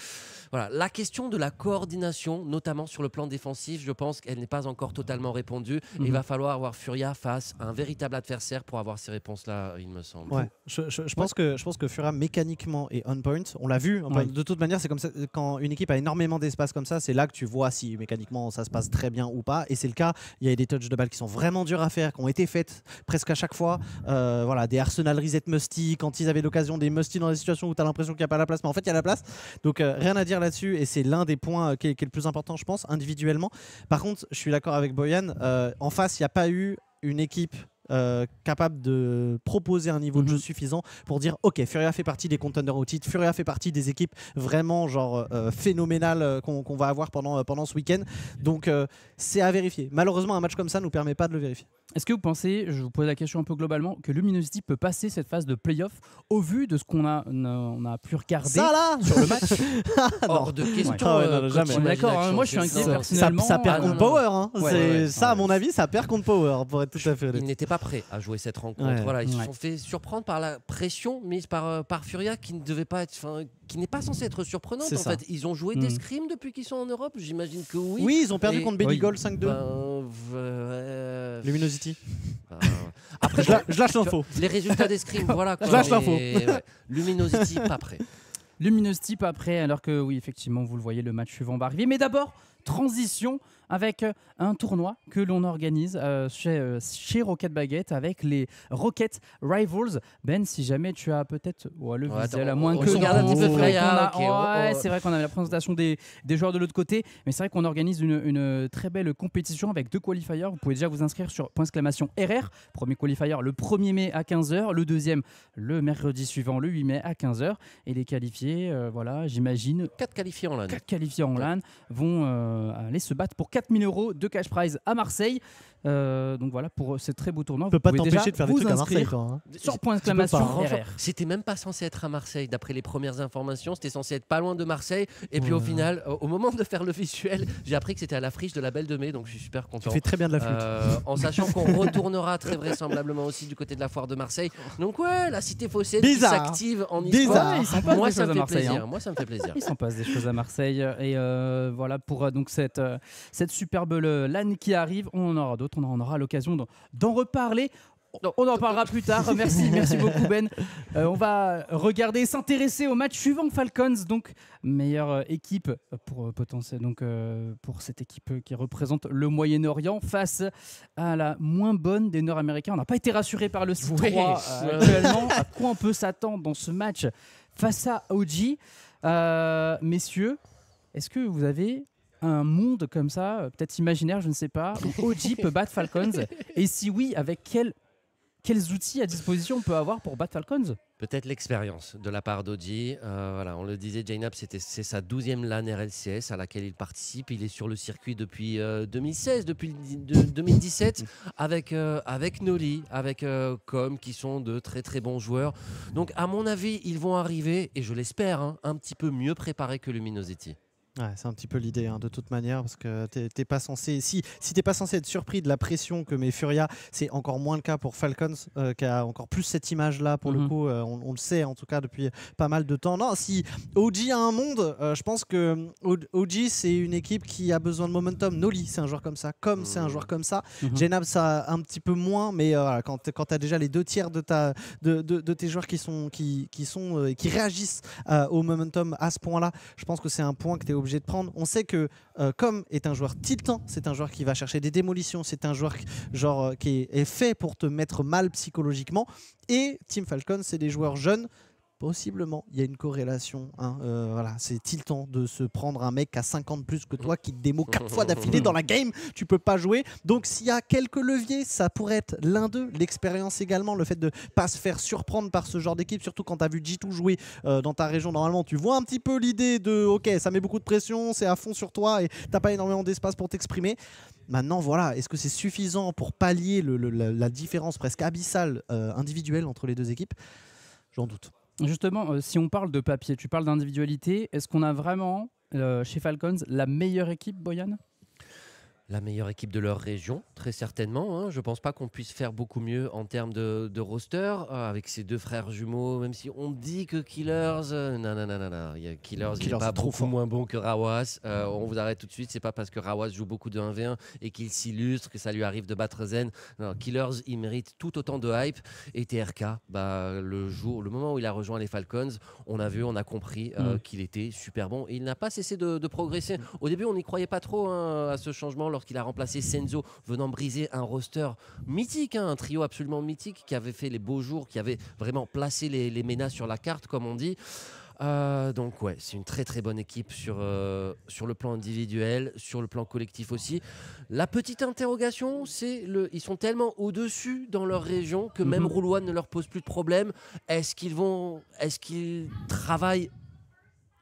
Voilà. La question de la coordination, notamment sur le plan défensif, je pense qu'elle n'est pas encore totalement répondue. Mmh. Et il va falloir avoir Furia face à un véritable adversaire pour avoir ces réponses-là, il me semble. Ouais. Je, je, je pense ouais. Que, je pense que Furia mécaniquement est on point, on l'a vu, on oui. de toute manière c'est comme ça, quand une équipe a énormément d'espace comme ça, c'est là que tu vois si mécaniquement ça se passe très bien ou pas, et c'est le cas. Il y a des touches de balles qui sont vraiment durs à faire, qui ont été faites presque à chaque fois, euh, voilà, des Arsenal Rizel musty, quand ils avaient l'occasion, des musty dans des situations où tu as l'impression qu'il n'y a pas la place, mais en fait il y a la place, donc euh, rien à dire là-dessus, et c'est l'un des points qui est, qui est le plus important je pense, individuellement. Par contre je suis d'accord avec Boyan, euh, en face il n'y a pas eu une équipe Euh, capable de proposer un niveau mm-hmm. de jeu suffisant pour dire ok, Furia fait partie des contenders au titre, Furia fait partie des équipes vraiment genre euh, phénoménales euh, qu'on qu'on va avoir pendant, euh, pendant ce week-end, donc euh, c'est à vérifier. Malheureusement un match comme ça ne nous permet pas de le vérifier. Est-ce que vous pensez, je vous pose la question un peu globalement, que Luminosity peut passer cette phase de play-off au vu de ce qu'on a, on a pu regarder ça, là sur le match? Hors de question. Ouais. Ah ouais, non, jamais. D'accord, hein, moi je suis inquiet ça, personnellement. Ça, ça perd ah, contre non, non. Power. Hein. Ouais, ouais, ouais. Ça, à mon avis, ça perd contre Power, pour être tout à fait honnête. Ils n'étaient pas prêts à jouer cette rencontre. Ouais. Voilà, ils ouais. se sont fait surprendre par la pression mise par, euh, par Furia qui ne devait pas être, qui n'est pas censée être surprenante. En fait. Ils ont joué mmh. des scrims depuis qu'ils sont en Europe, j'imagine que oui. Oui, ils ont perdu et contre Benigol cinq deux. Luminosity. Euh, après, je, la, je lâche l'info. Les résultats des scrims, voilà. Quoi, je lâche l'info. Ouais. Luminosity pas prêt. Luminosity pas prêt, alors que oui, effectivement, vous le voyez, le match suivant va arriver. Mais d'abord, transition avec un tournoi que l'on organise euh, chez, euh, chez Rocket Baguette avec les Rocket Rivals. Ben, si jamais tu as peut-être oh, le ouais, visuel, à moins on que... Regarde un petit peu Freya. Okay, ouais, oh, oh. C'est vrai qu'on a la présentation des, des joueurs de l'autre côté, mais c'est vrai qu'on organise une, une très belle compétition avec deux qualifiers. Vous pouvez déjà vous inscrire sur point exclamation R R. Premier qualifier le premier mai à quinze heures, le deuxième le mercredi suivant, le huit mai à quinze heures. Et les qualifiés, euh, voilà, j'imagine... Quatre qualifiés en LAN. Quatre qualifiés en LAN vont euh, aller se battre pour quatre mille euros de cash prize à Marseille. Euh, donc voilà pour ce très beau tournoi. On peut pas t'empêcher de faire des trucs à Marseille. Toi, hein. Sur point exclamation R R. C'était même pas censé être à Marseille d'après les premières informations. C'était censé être pas loin de Marseille. Et puis ouais. au final, euh, au moment de faire le visuel, j'ai appris que c'était à la Friche de la Belle de Mai. Donc je suis super content. Tu fais très bien de la flûte. Euh, en sachant qu'on retournera très vraisemblablement aussi du côté de la foire de Marseille. Donc ouais, la cité phocéenne s'active en histoire. Moi ça me fait plaisir. Moi ça me fait plaisir. Il s'en passe des choses à Marseille. Et euh, voilà pour euh, donc cette euh, cette superbe LAN qui arrive. On en aura d'autres. On en aura l'occasion d'en reparler. Non, on en parlera plus tard. Merci, merci beaucoup Ben. Euh, on va regarder, s'intéresser au match suivant. Falcons, donc meilleure équipe pour potentiel, donc euh, pour cette équipe qui représente le Moyen-Orient face à la moins bonne des Nord-Américains. On n'a pas été rassuré par le C trois ouais, euh, actuellement. À quoi on peut s'attendre dans ce match face à O G? euh, Messieurs, est-ce que vous avez un monde comme ça, peut-être imaginaire, je ne sais pas, où O G peut battre Falcons? Et si oui, avec quel, quels outils à disposition on peut avoir pour battre Falcons? Peut-être l'expérience de la part d'O G. Euh, voilà, on le disait, Jaynab, c'était c'est sa douzième LAN R L C S à laquelle il participe. Il est sur le circuit depuis euh, deux mille seize, depuis de, deux mille dix-sept, avec, euh, avec Noli, avec euh, Com, qui sont de très très bons joueurs. Donc à mon avis, ils vont arriver, et je l'espère, hein, un petit peu mieux préparés que Luminosity. Ouais, c'est un petit peu l'idée hein, de toute manière, parce que t'es pas censé, si, si t'es pas censé être surpris de la pression que met Furia, c'est encore moins le cas pour Falcons, euh, qui a encore plus cette image là pour mm-hmm. le coup, euh, on, on le sait en tout cas depuis pas mal de temps. Non, si O G a un monde, euh, je pense que O G c'est une équipe qui a besoin de momentum. Noli c'est un joueur comme ça, Com c'est un joueur comme ça, mm-hmm. Jaynab ça un petit peu moins, mais euh, voilà, quand, quand t'as déjà les deux tiers de, ta, de, de, de tes joueurs qui, sont, qui, qui, sont, euh, qui réagissent euh, au momentum à ce point là, je pense que c'est un point que t'es obligé de prendre. On sait que euh, Com est un joueur tiltant, c'est un joueur qui va chercher des démolitions, c'est un joueur genre, qui est fait pour te mettre mal psychologiquement, et Team Falcon c'est des joueurs jeunes. Possiblement, il y a une corrélation. Hein. Euh, voilà, c'est tiltant de se prendre un mec à cinquante plus que toi qui te démo quatre fois d'affilée dans la game. Tu peux pas jouer. Donc s'il y a quelques leviers, ça pourrait être l'un d'eux. L'expérience également, le fait de pas se faire surprendre par ce genre d'équipe, surtout quand tu as vu G deux jouer euh, dans ta région. Normalement, tu vois un petit peu l'idée de ok, ça met beaucoup de pression, c'est à fond sur toi et t'as pas énormément d'espace pour t'exprimer. Maintenant, voilà, est-ce que c'est suffisant pour pallier le, le, la, la différence presque abyssale euh, individuelle entre les deux équipes? J'en doute. Justement, euh, si on parle de papier, tu parles d'individualité, est-ce qu'on a vraiment, euh, chez Falcons, la meilleure équipe, Boyan? La meilleure équipe de leur région, très certainement. Hein. Je ne pense pas qu'on puisse faire beaucoup mieux en termes de, de roster, euh, avec ses deux frères jumeaux, même si on dit que Killers... Euh, non, non, non, non, non. Il y a Killers, Killers il n'est pas beaucoup fort. Moins bon que Rawas. Euh, on vous arrête tout de suite, c'est pas parce que Rawas joue beaucoup de un v un et qu'il s'illustre, que ça lui arrive de battre Zen. Non, Killers, il mérite tout autant de hype. Et T R K, bah, le, jour, le moment où il a rejoint les Falcons, on a vu, on a compris euh, mm. qu'il était super bon. Et il n'a pas cessé de, de progresser. Au début, on n'y croyait pas trop hein, à ce changement, lorsqu'il a remplacé Senzo, venant briser un roster mythique, hein, un trio absolument mythique qui avait fait les beaux jours, qui avait vraiment placé les, les ménas sur la carte, comme on dit. Euh, donc ouais, c'est une très très bonne équipe sur, euh, sur le plan individuel, sur le plan collectif aussi. La petite interrogation, c'est le, ils sont tellement au-dessus dans leur région que même mm-hmm. Roulouane ne leur pose plus de problème. Est-ce qu'ils vont, est-ce qu'ils travaillent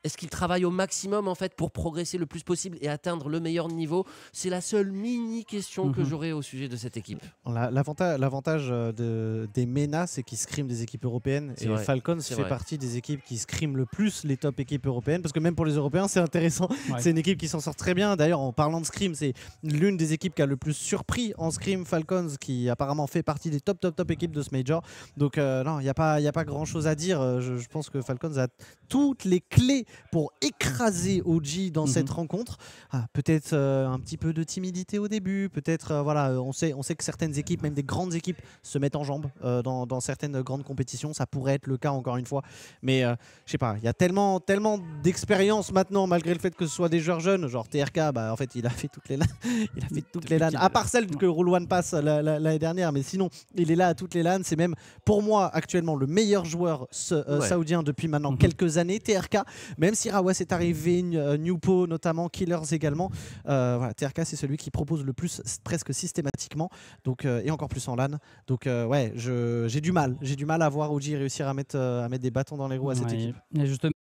Est-ce qu'ils travaillent au maximum en fait pour progresser le plus possible et atteindre le meilleur niveau? C'est la seule mini question mm-hmm. que j'aurais au sujet de cette équipe. L'avantage de, des MENA, c'est qu'ils scriment des équipes européennes, et vrai. Falcons fait vrai. Partie des équipes qui scriment le plus les top équipes européennes, parce que même pour les Européens, c'est intéressant. Ouais. C'est une équipe qui s'en sort très bien. D'ailleurs, en parlant de scrim, c'est l'une des équipes qui a le plus surpris en scrim, Falcons, qui apparemment fait partie des top top top équipes de ce major. Donc euh, non, il n'y a pas, y a pas grand chose à dire. Je, je pense que Falcons a toutes les clés pour écraser O G dans mm-hmm. cette rencontre. Ah, peut-être euh, un petit peu de timidité au début, peut-être euh, voilà, on sait, on sait que certaines équipes, même des grandes équipes, se mettent en jambes euh, dans, dans certaines grandes compétitions. Ça pourrait être le cas encore une fois, mais euh, je sais pas, il y a tellement, tellement d'expérience maintenant, malgré le fait que ce soit des joueurs jeunes, genre T R K, bah, en fait il a fait toutes les LAN, il a fait toutes les LAN, à part celle que Roulouane passe l'année dernière, mais sinon il est là à toutes les LAN. C'est même pour moi actuellement le meilleur joueur euh, ouais. saoudien depuis maintenant mm-hmm. quelques années, T R K. Même si Rawas est arrivé, Newpo notamment, Killers également, euh, voilà, T R K c'est celui qui propose le plus presque systématiquement, donc, euh, et encore plus en LAN. Donc euh, ouais, j'ai du mal, j'ai du mal à voir O G réussir à mettre, euh, à mettre des bâtons dans les roues à cette ouais. équipe. Et justement...